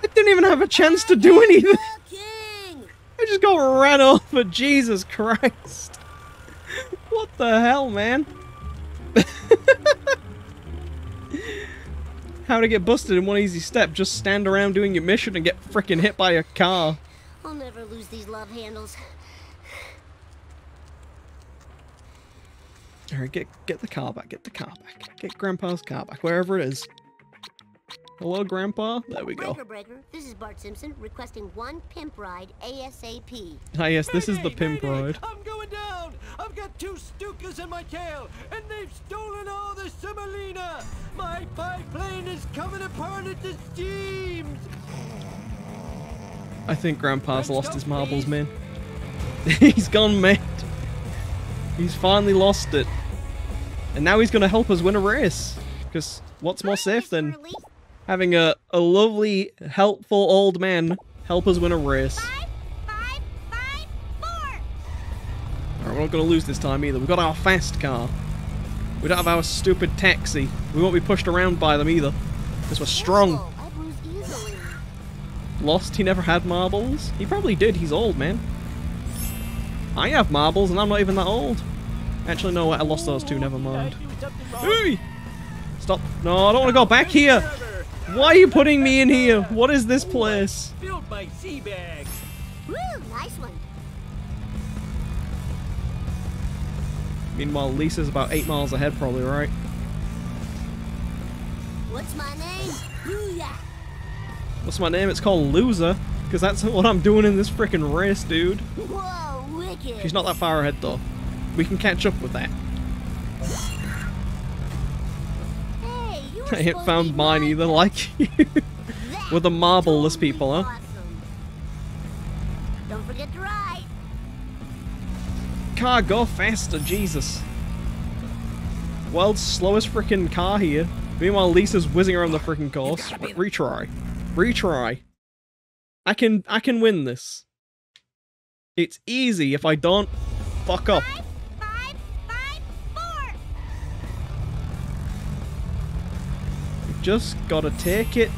I didn't even have a chance to do anything. I just got ran over, Jesus Christ. What the hell, man? How to get busted in one easy step, just stand around doing your mission and get frickin' hit by a car. I'll never lose these love handles. Alright, get get the car back, get the car back. Get Grandpa's car back, wherever it is. Hello, Grandpa? There we go. Breaker, breaker. This is Bart Simpson requesting one pimp ride ASAP. Ah, yes, this is the pimp ride. I'm going down! I've got two Stukas in my tail, and they've stolen all the semolina! My biplane is coming apart at the seams! I think Grandpa's lost his marbles, man. He's gone mad. He's finally lost it. And now he's going to help us win a race. Because what's more safe than having a, a lovely, helpful old man help us win a race. Five, five, five, four. Alright, we're not going to lose this time either. We've got our fast car. We don't have our stupid taxi. We won't be pushed around by them either. Because we're strong. Lost, he never had marbles. He probably did, he's old, man. I have marbles and I'm not even that old. Actually, no, I lost those two, never mind. Hey! Stop. No, I don't want to go back here. Why are you putting me in here? What is this place? Filled my sea bag. Woo, nice one. Meanwhile, Lisa's about eight miles ahead, probably, right? What's my name? Booyah. What's my name? It's called Loser, because that's what I'm doing in this freaking race, dude. Whoa, wicked. She's not that far ahead, though. We can catch up with that. I ain't found mine either, like you. We're the marbleless people, huh? Don't forget to ride. Car, go faster, Jesus. World's slowest freaking car here. Meanwhile, Lisa's whizzing around the freaking course. Retry. Retry. I can I can win this. It's easy if I don't fuck up. Just gotta take it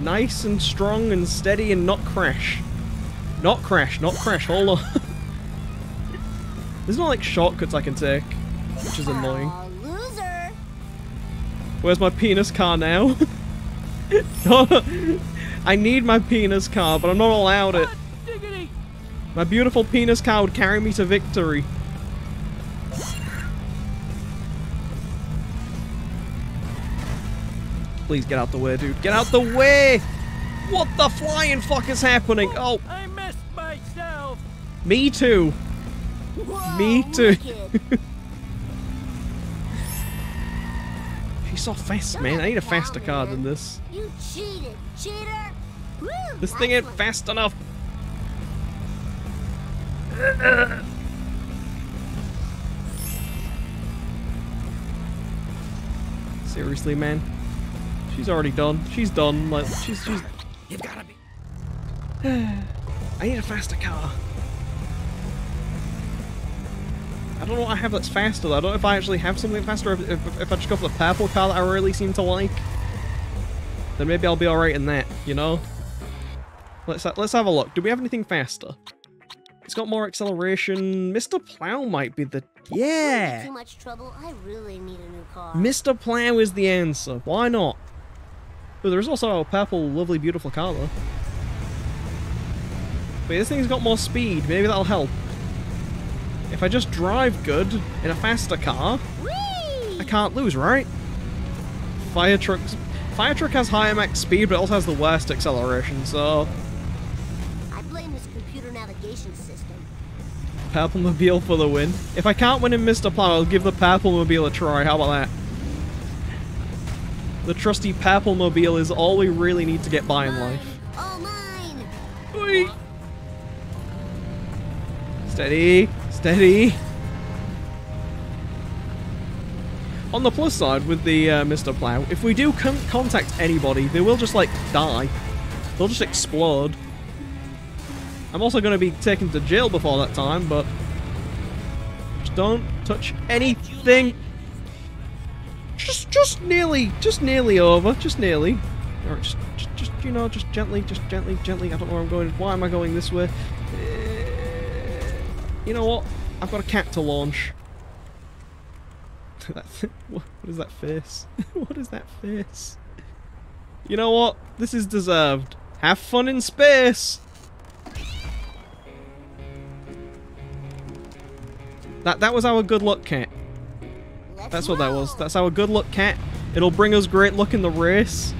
nice and strong and steady and not crash. Not crash, not crash, hold on. There's not like shortcuts I can take, which is annoying. Uh, loser. Where's my penis car now? I need my penis car, but I'm not allowed it. My beautiful penis car would carry me to victory. Please get out the way, dude. Get out the way! What the flying fuck is happening? Oh! I missed myself! Me too! Whoa, me too! She's so fast, man. I need a faster car than this. You cheated, cheater! This thing ain't fast enough! Seriously, man. She's already done. She's done. Like she's she's. You've gotta be. I need a faster car. I don't know what I have that's faster though. I don't know if I actually have something faster, if, if, if I just go for the purple car that I really seem to like. Then maybe I'll be alright in that, you know? Let's, ha let's have a look. Do we have anything faster? It's got more acceleration. Mister Plow might be the... Yeah! Too much trouble. I really need a new car. Mister Plow is the answer. Why not? But there's also a purple, lovely, beautiful car though. But this thing's got more speed. Maybe that'll help. If I just drive good in a faster car, Whee! I can't lose, right? Fire trucks. Fire truck has higher max speed, but it also has the worst acceleration. So. I blame this computer navigation system. Purple mobile for the win. If I can't win in Mister Plow, I'll give the purple mobile a try. How about that? The trusty purple mobile is all we really need to get by in life. All mine. Whee! Steady. Steady. On the plus side with the uh, Mister Plow, if we do con contact anybody, they will just like die. They'll just explode. I'm also going to be taken to jail before that time, but just don't touch anything. Just, just nearly, just nearly over, just nearly. Or just, just, just you know, just gently, just gently, gently. I don't know where I'm going. Why am I going this way? You know what? I've got a cat to launch. What is that face? What is that face? You know what? This is deserved. Have fun in space! That that was our good luck cat. That's what that was. That's our good luck cat. It'll bring us great luck in the race.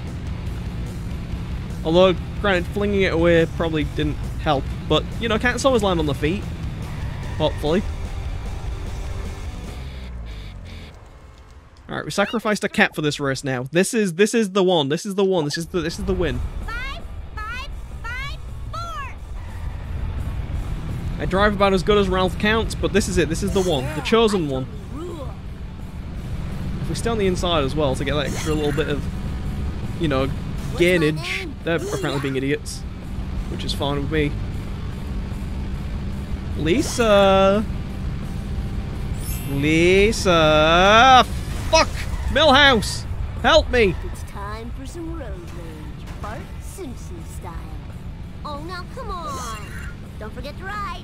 Although, granted, flinging it away probably didn't help. But, you know, cats always land on the feet. Hopefully. Alright, we sacrificed a cat for this race now. This is this is the one. This is the one. This is the this is the win. Five, five, five, four. I drive about as good as Ralph counts, but this is it, this is the one. The chosen one. If we stay on the inside as well to get that extra little bit of, you know, gainage. They're apparently being idiots. Which is fine with me. Lisa! Lisa! Fuck! Millhouse! Help me! It's time for some road rage, Bart Simpson style. Oh, now come on! Don't forget to ride!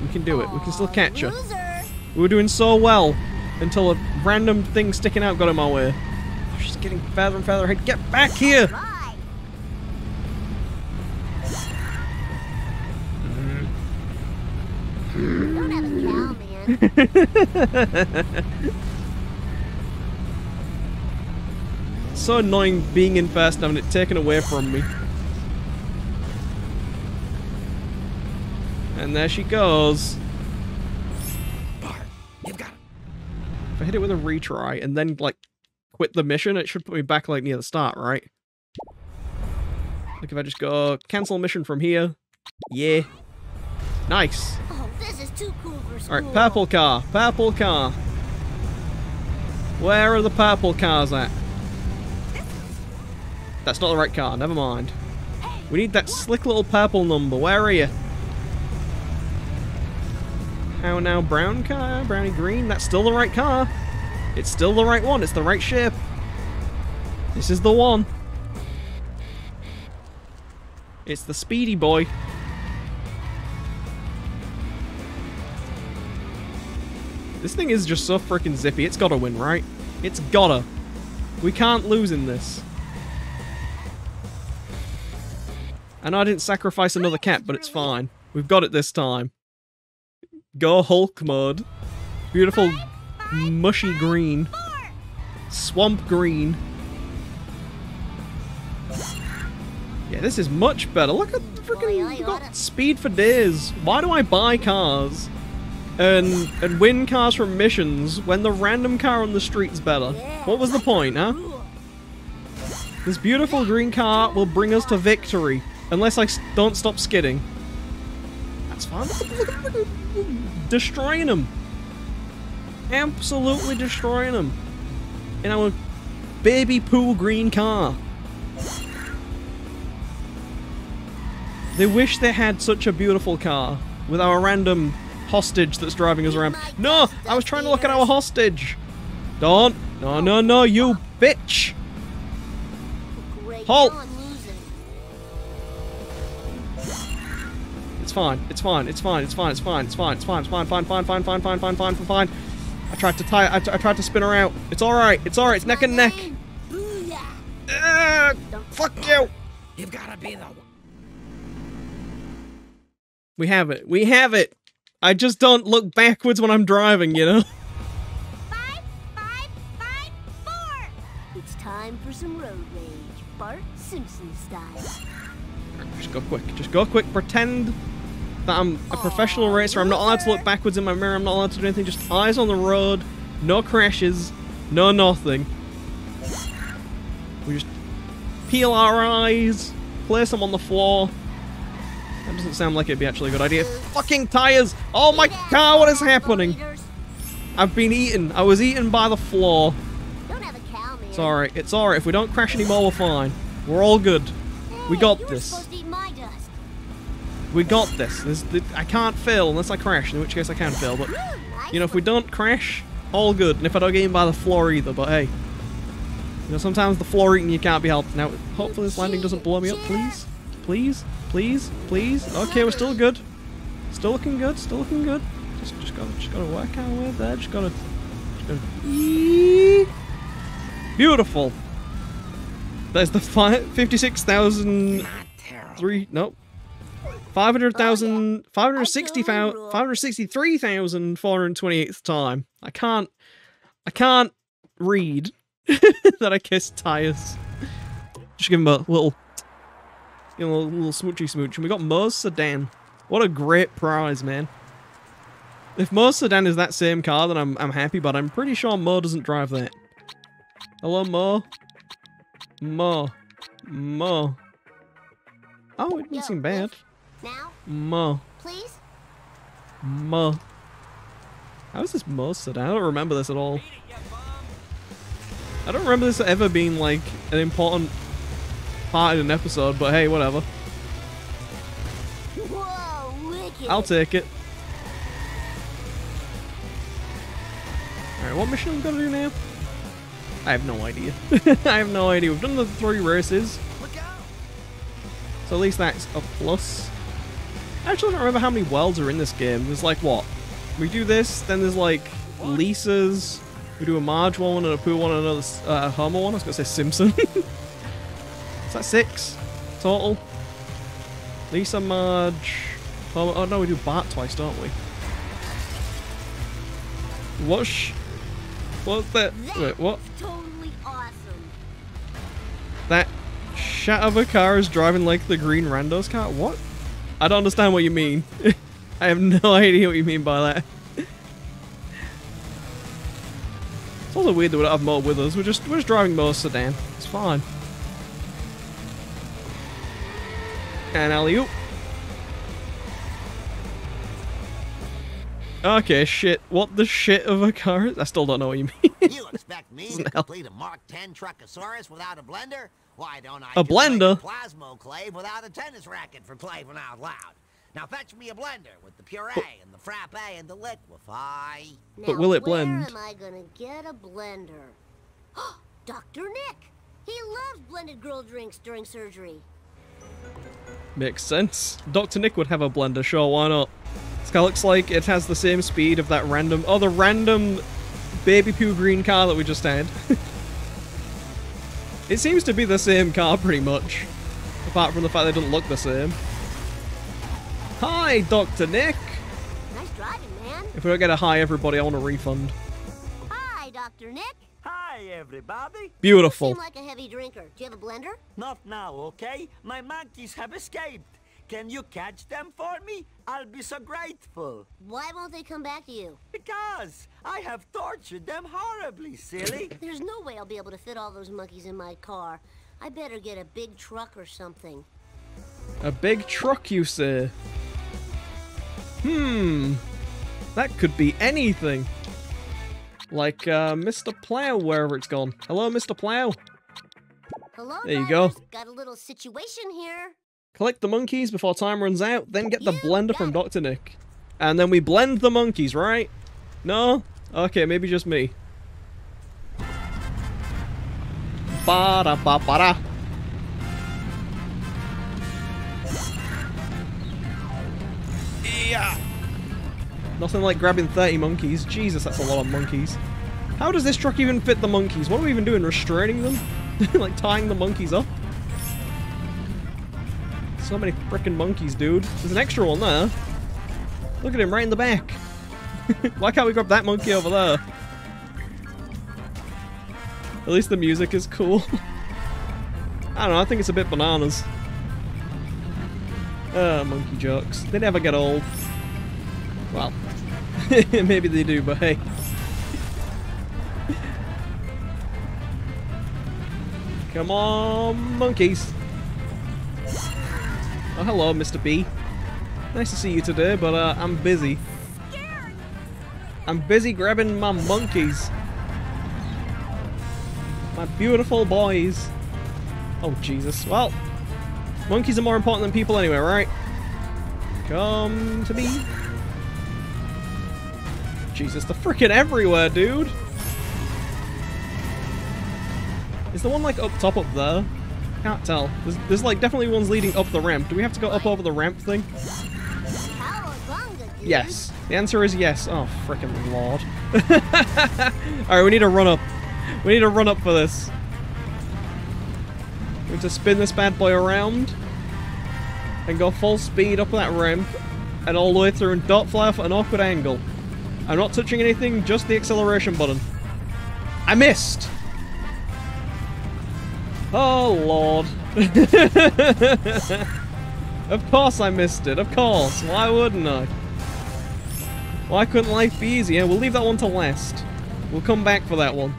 We can do it. We can still catch her. We were doing so well until a random thing sticking out got in my way. Oh, she's getting further and further ahead. Get back here! Don't have a cow, man. It's so annoying being in first and having it taken away from me. And there she goes. Bart, you've got it. If I hit it with a retry and then like quit the mission, it should put me back like near the start, right? Like if I just go cancel mission from here. Yeah. Nice. Oh, this is too cool for school. Alright, purple car, purple car. Where are the purple cars at? That's not the right car, never mind. We need that slick little purple number, where are you? How now, brown car, brownie green, that's still the right car. It's still the right one, it's the right shape. This is the one. It's the speedy boy. This thing is just so freaking zippy. It's gotta win, right? It's gotta. We can't lose in this. I know I didn't sacrifice another cat, but it's fine. We've got it this time. Go Hulk mode. Beautiful mushy green. Swamp green. Yeah, this is much better. Look at the freaking... We've got speed for days. Why do I buy cars? And, and win cars from missions when the random car on the street's better. What was the point, huh? This beautiful green car will bring us to victory, unless I don't stop skidding. That's fun. Destroying him. Absolutely destroying him. In our baby pool green car. They wish they had such a beautiful car with our random hostage that's driving us around. No! I was trying to look at our hostage! Don't! No, no, no, you bitch! Halt! It's fine, it's fine, it's fine, it's fine, it's fine, it's fine, it's fine, it's fine, fine, fine, fine, fine, fine, fine, fine, fine, fine. I tried to tie, I tried to spin her out. It's alright, it's alright, it's neck and neck. Fuck you! You've gotta be the one. We have it, we have it! I just don't look backwards when I'm driving, you know? Five, five, five, four! It's time for some road rage, Bart Simpson style. Just go quick, just go quick, pretend that I'm a professional Aww, racer, I'm not allowed to look backwards in my mirror, I'm not allowed to do anything, just eyes on the road, no crashes, no nothing. We just peel our eyes, place them on the floor. That doesn't sound like it'd be actually a good idea. Fucking tires! Oh my god, what is happening? I've been eaten. I was eaten by the floor. It's alright, it's alright. If we don't crash anymore, we're fine. We're all good. We got this. We got this. There's, there, I can't fail unless I crash, in which case I can fail, but you know, if we don't crash, all good. And if I don't get eaten by the floor either, but hey. You know, sometimes the floor eating you can't be helped. Now, hopefully this landing doesn't blow me up, please. Please, please, please. Okay, we're still good. Still looking good. Still looking good. Just, just gotta, just gotta work our way there. Just gotta, just gotta. Beautiful. There's the fifty-six thousand. Three. Nope. Five hundred thousand. Five hundred sixty thousand. Five hundred sixty-three thousand four hundred twenty-eighth time. I can't. I can't read that I kissed tires. Just give him a little. You know, a little, little smoochy smooch. And we got Moe's sedan. What a great prize, man. If Moe's sedan is that same car, then I'm, I'm happy, but I'm pretty sure Moe doesn't drive that. Hello, Moe. Moe. Moe. Oh, it doesn't seem bad. Moe. Please? Moe. How is this Moe's sedan? I don't remember this at all. I don't remember this ever being, like, an important part in an episode, but hey, whatever. Whoa, I'll take it. Alright, what mission we gotta do now? I have no idea. I have no idea. We've done the three races. Look out. So at least that's a plus. I actually don't remember how many worlds are in this game. There's like what? We do this, then there's like Lisa's. We do a Marge one and a Pooh one and another uh, Homer one. I was gonna say Simpson. Is that six total? Lisa, Marge... Oh, oh no, we do Bart twice, don't we? What's... What's that? Wait, what? Totally awesome. That shat of a car is driving like the green randos car? What? I don't understand what you mean. I have no idea what you mean by that. It's also weird that we don't have Moe with us. We're just, we're just driving Moe's sedan. It's fine. And alley-oop. Okay, shit. What the shit of a car is? I still don't know what you mean. You expect me to complete a Mark ten Truckasaurus without a blender? Why don't I a blender? Make a plasmoclave without a tennis racket for playing out loud? Now fetch me a blender with the puree but, and the frappe and the liquefy. Now, but will it blend? Where am I gonna get a blender? Doctor Nick! He loves blended girl drinks during surgery. Makes sense. Doctor Nick would have a blender, sure, why not? This car looks like it has the same speed of that random... Oh, the random baby poo green car that we just had. It seems to be the same car, pretty much. Apart from the fact they don't look the same. Hi, Doctor Nick! Nice driving, man. If we don't get a hi, everybody, I want a refund. Hi, Doctor Nick! Hi, everybody. Beautiful. You seem like a heavy drinker. Do you have a blender? Not now, okay? My monkeys have escaped. Can you catch them for me? I'll be so grateful. Why won't they come back to you? Because I have tortured them horribly, silly. There's no way I'll be able to fit all those monkeys in my car. I better get a big truck or something. A big truck, you say? Hmm. That could be anything. Like, uh, Mister Plow, wherever it's gone. Hello, Mister Plow. Hello, there you go. Got a little situation here. Collect the monkeys before time runs out, then get the you blender from Doctor Nick. And then we blend the monkeys, right? No? Okay, maybe just me. Ba-da-ba-ba-da. Yeah. Nothing like grabbing thirty monkeys. Jesus, that's a lot of monkeys. How does this truck even fit the monkeys? What are we even doing? Restraining them? Like tying the monkeys up? So many frickin' monkeys, dude. There's an extra one there. Look at him right in the back. Why can't we grab that monkey over there? At least the music is cool. I don't know, I think it's a bit bananas. Uh, monkey jokes. They never get old. Well, maybe they do, but hey. Come on, monkeys. Oh, hello, Mister B. Nice to see you today, but uh, I'm busy. I'm busy grabbing my monkeys. My beautiful boys. Oh, Jesus. Well, monkeys are more important than people anyway, right? Come to me. Jesus, they're freaking everywhere, dude. Is the one like up top up there? Can't tell. There's, there's like definitely ones leading up the ramp. Do we have to go up over the ramp thing? Yes. The answer is yes. Oh, frickin' lord. Alright, we need a run up. We need a run up for this. We need to spin this bad boy around and go full speed up that ramp and all the way through and dot fly off at an awkward angle. I'm not touching anything, just the acceleration button. I missed! Oh, Lord. Of course I missed it, of course. Why wouldn't I? Why couldn't life be easier? We'll leave that one to last. We'll come back for that one.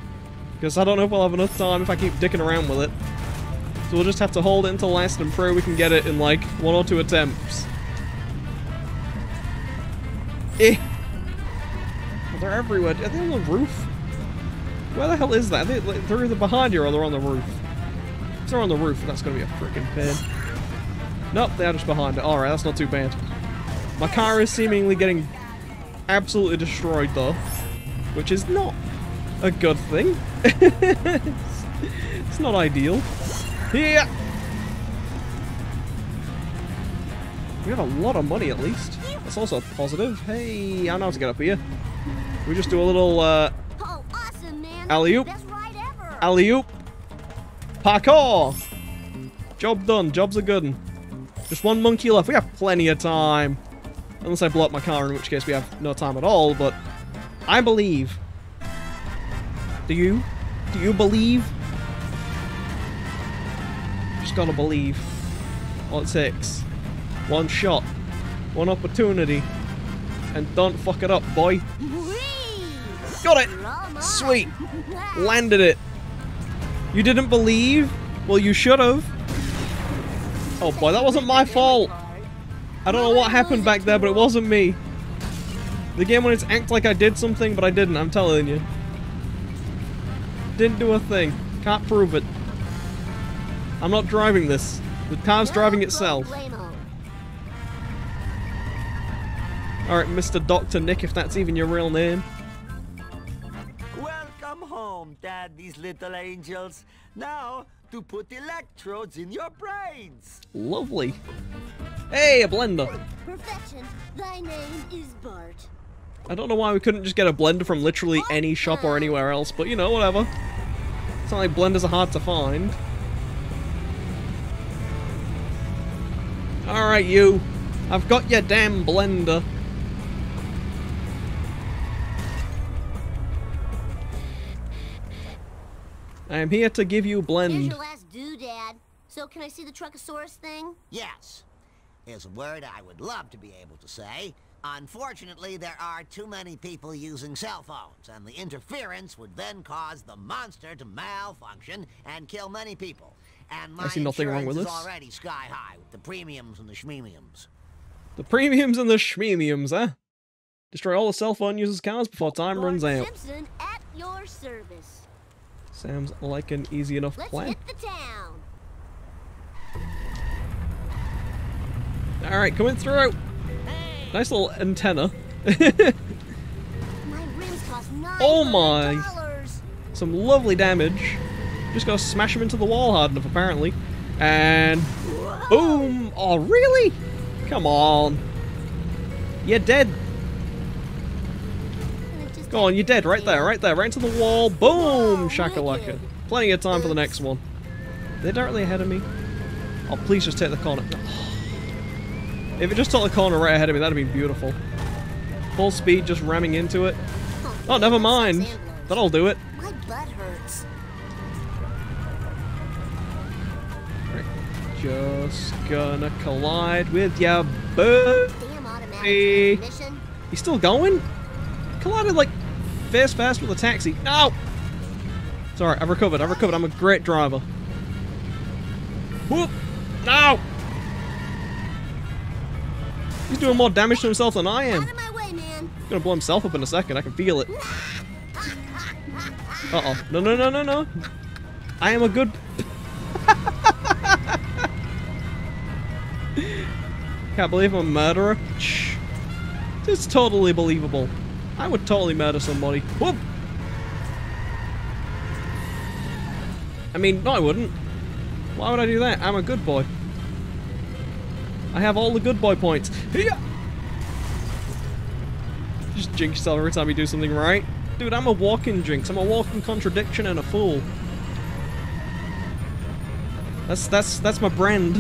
Because I don't know if I'll have enough time if I keep dicking around with it. So we'll just have to hold it until last and pray we can get it in, like, one or two attempts. Eh. They're everywhere. Are they on the roof? Where the hell is that? Are they, they're either behind you or they're on the roof. If they're on the roof, that's going to be a freaking pain. Nope, they are just behind it. Alright, that's not too bad. My car is seemingly getting absolutely destroyed, though. Which is not a good thing. It's not ideal. Yeah! We have a lot of money, at least. That's also a positive. Hey, I know how to get up here. We just do a little, uh, oh, awesome, alley-oop, alley-oop, parkour, job done, job's a good one. Just one monkey left, we have plenty of time, unless I blow up my car, in which case we have no time at all, but I believe. Do you? Do you believe? Just gotta believe. All it takes, one shot, one opportunity, and don't fuck it up, boy. Got it! Sweet! Landed it! You didn't believe? Well, you should've. Oh boy, that wasn't my fault! I don't know what happened back there, but it wasn't me. The game wanted to act like I did something, but I didn't, I'm telling you. Didn't do a thing. Can't prove it. I'm not driving this. The car's driving itself. Alright, Mister Doctor Nick, if that's even your real name. Daddy's little angels. Now to put electrodes in your brains. Lovely. Hey, a blender. Perfection. Thy name is Bart. I don't know why we couldn't just get a blender from literally any shop or anywhere else, but you know, whatever. It's not like blenders are hard to find. Alright, you. I've got your damn blender. I am here to give you blend. Here's your last doodad. So can I see the Truckasaurus thing? Yes. It's a word I would love to be able to say. Unfortunately, there are too many people using cell phones, and the interference would then cause the monster to malfunction and kill many people. And my I see nothing wrong with this. Already sky high with the premiums and the schmemiums. The premiums and the schmemiums, huh? Destroy all the cell phone users' cars before time Lord runs out. Simpson at your service. Sounds like an easy enough Let's plan. Hit the town. All right, coming through. Hey. Nice little antenna. My rims cost nine oh my! Dollars. Some lovely damage. Just gotta smash him into the wall hard enough, apparently. And Whoa. Boom! Oh, really? Come on! You're dead. Go on, you're dead. Right there, right there, right into the wall. Boom! Shakalaka. Plenty of time for the next one. They're directly ahead of me. Oh, please just take the corner. If it just took the corner right ahead of me, that'd be beautiful. Full speed, just ramming into it. Oh, never mind. That'll do it. My butt hurts. Just gonna collide with ya, boo. Damn automatic transmission. He's still going? Collided like fast, fast with a taxi. No! It's alright, I've recovered, I've recovered. I'm a great driver. Whoop! No! He's doing more damage to himself than I am. Out of my way, man. He's gonna blow himself up in a second, I can feel it. Uh-oh. No, no, no, no, no. I am a good... Can't believe I'm a murderer. Shh. This is totally believable. I would totally murder somebody. Whoop! I mean, no I wouldn't. Why would I do that? I'm a good boy. I have all the good boy points. Hiya! Just jinx yourself every time you do something right. Dude, I'm a walking jinx. I'm a walking contradiction and a fool. That's that's that's my brand.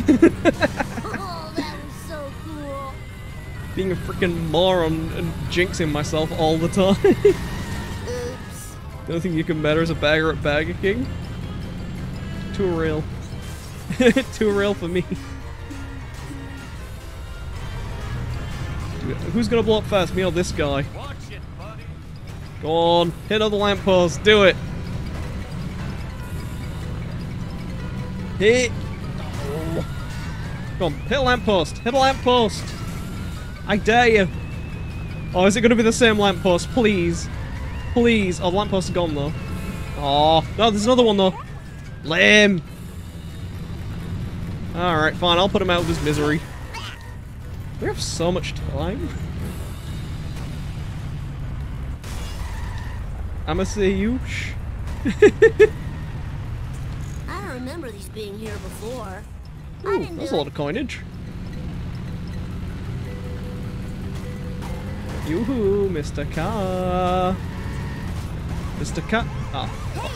Being a freaking moron and jinxing myself all the time. Oops. The only thing you can better is a bagger at Bagger King. Too real. Too real for me. Dude, who's gonna blow up first? Me or this guy? Watch it, buddy. Go on, hit another lamppost. Do it. Hit. Oh. Go on, hit a lamppost. Hit a lamppost. I dare you! Oh, is it gonna be the same lamppost? Please! Please! Oh, the lamppost is gone though. Oh, no, there's another one though! Lame! Alright, fine, I'll put him out of his misery. We have so much time. I'ma see you. I don't remember these being here before. Ooh, I didn't that's a lot of coinage. Yoo-hoo, Mister Car. Mister Car. Oh.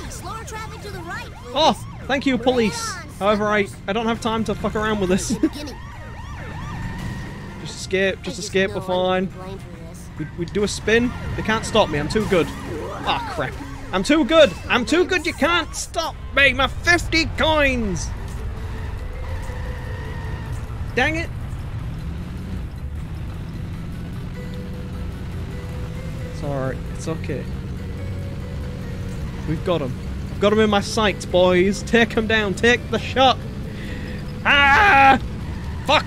Hey, slower traffic to the right, please. Oh, thank you, police. On, However, I, I don't have time to fuck around with this. Just escape, just escape, we're fine. We, we do a spin. They can't stop me, I'm too good. Ah, oh, crap. I'm too good. I'm too good, you can't stop me. My fifty coins. Dang it. Alright, it's okay. We've got him. I've got him in my sights, boys. Take him down. Take the shot. Ah! Fuck!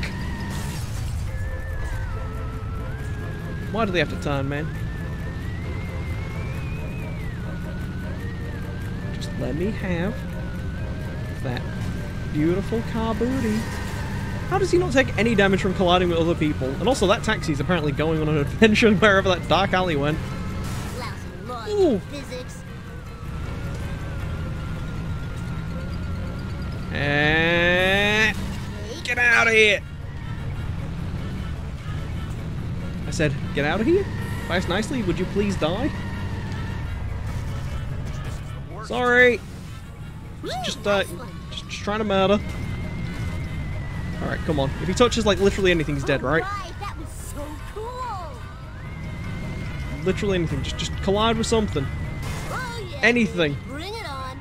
Why do they have to turn, man? Just let me have that beautiful car booty. How does he not take any damage from colliding with other people? And also, that taxi's apparently going on an adventure wherever that dark alley went. Ooh! And... get out of here! I said, get out of here? If I asked nicely, would you please die? Sorry! Just, uh, just trying to murder. Alright, come on. If he touches, like, literally anything, he's dead, right? Right. That was so cool. Literally anything. Just just collide with something. Oh, yeah. Anything. Bring it on.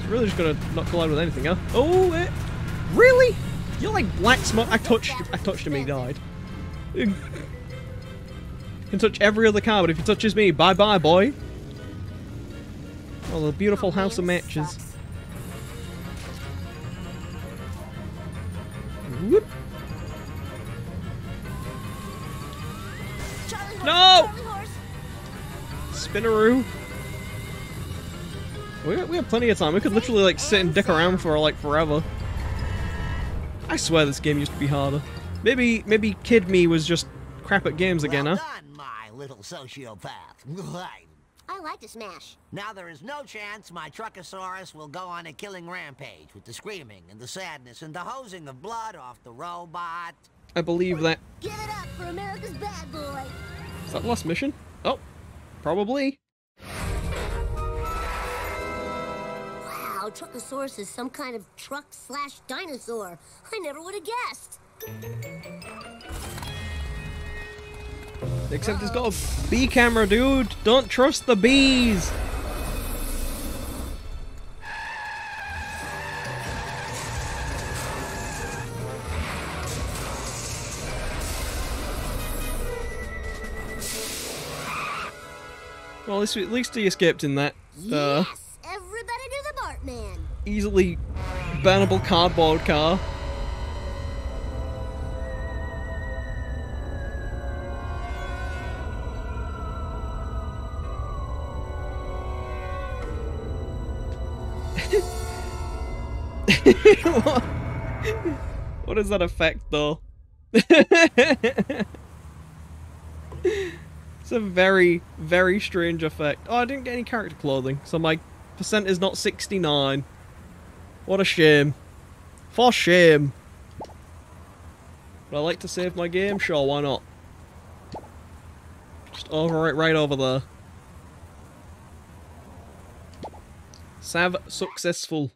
He's really just gonna not collide with anything, huh? Oh, it... really? You're like black smoke. I touched I touched him, he died. You can touch every other car, but if he touches me, bye-bye, boy. Oh, the beautiful oh, house of matches. Whoop. No! Spinneroo. We, we have plenty of time. We could literally like sit and dick around for like forever. I swear this game used to be harder. Maybe maybe Kid Me was just crap at games again, well huh? Done, my little sociopath. I like to smash. Now there is no chance my Truckasaurus will go on a killing rampage with the screaming and the sadness and the hosing of blood off the robot. I believe that. Give it up for America's bad boy. Is that the last mission? Oh, probably. Wow, Truckasaurus is some kind of truck slash dinosaur. I never would have guessed. Except it's got a bee camera, dude. Don't trust the bees. Well, at least, at least he escaped in that. Yes, uh, everybody do the Bart Man. Easily bannable cardboard car. What? What is that effect though? It's a very, very strange effect. Oh, I didn't get any character clothing, so my percent is not sixty-nine. What a shame. For shame. But I like to save my game, sure, why not? Just over right, right over there. Save successful.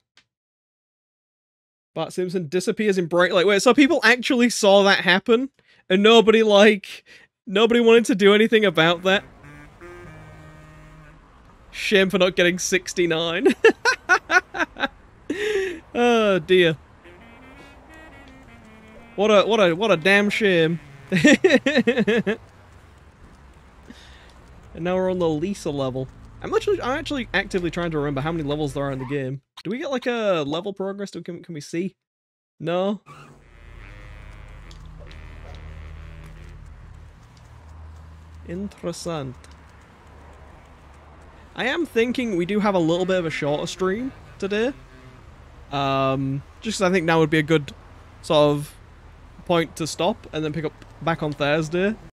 Bart Simpson disappears in bright light. Wait, so people actually saw that happen? And nobody, like... Nobody wanted to do anything about that? Shame for not getting sixty-nine. Oh, dear. What a, what a, what a damn shame. And now we're on the Lisa level. I'm literally, I'm actually actively trying to remember how many levels there are in the game. Do we get like a level progress? Do, can, can we see? No? Interessant. I am thinking we do have a little bit of a shorter stream today. Um, just 'cause I think now would be a good sort of point to stop and then pick up back on Thursday.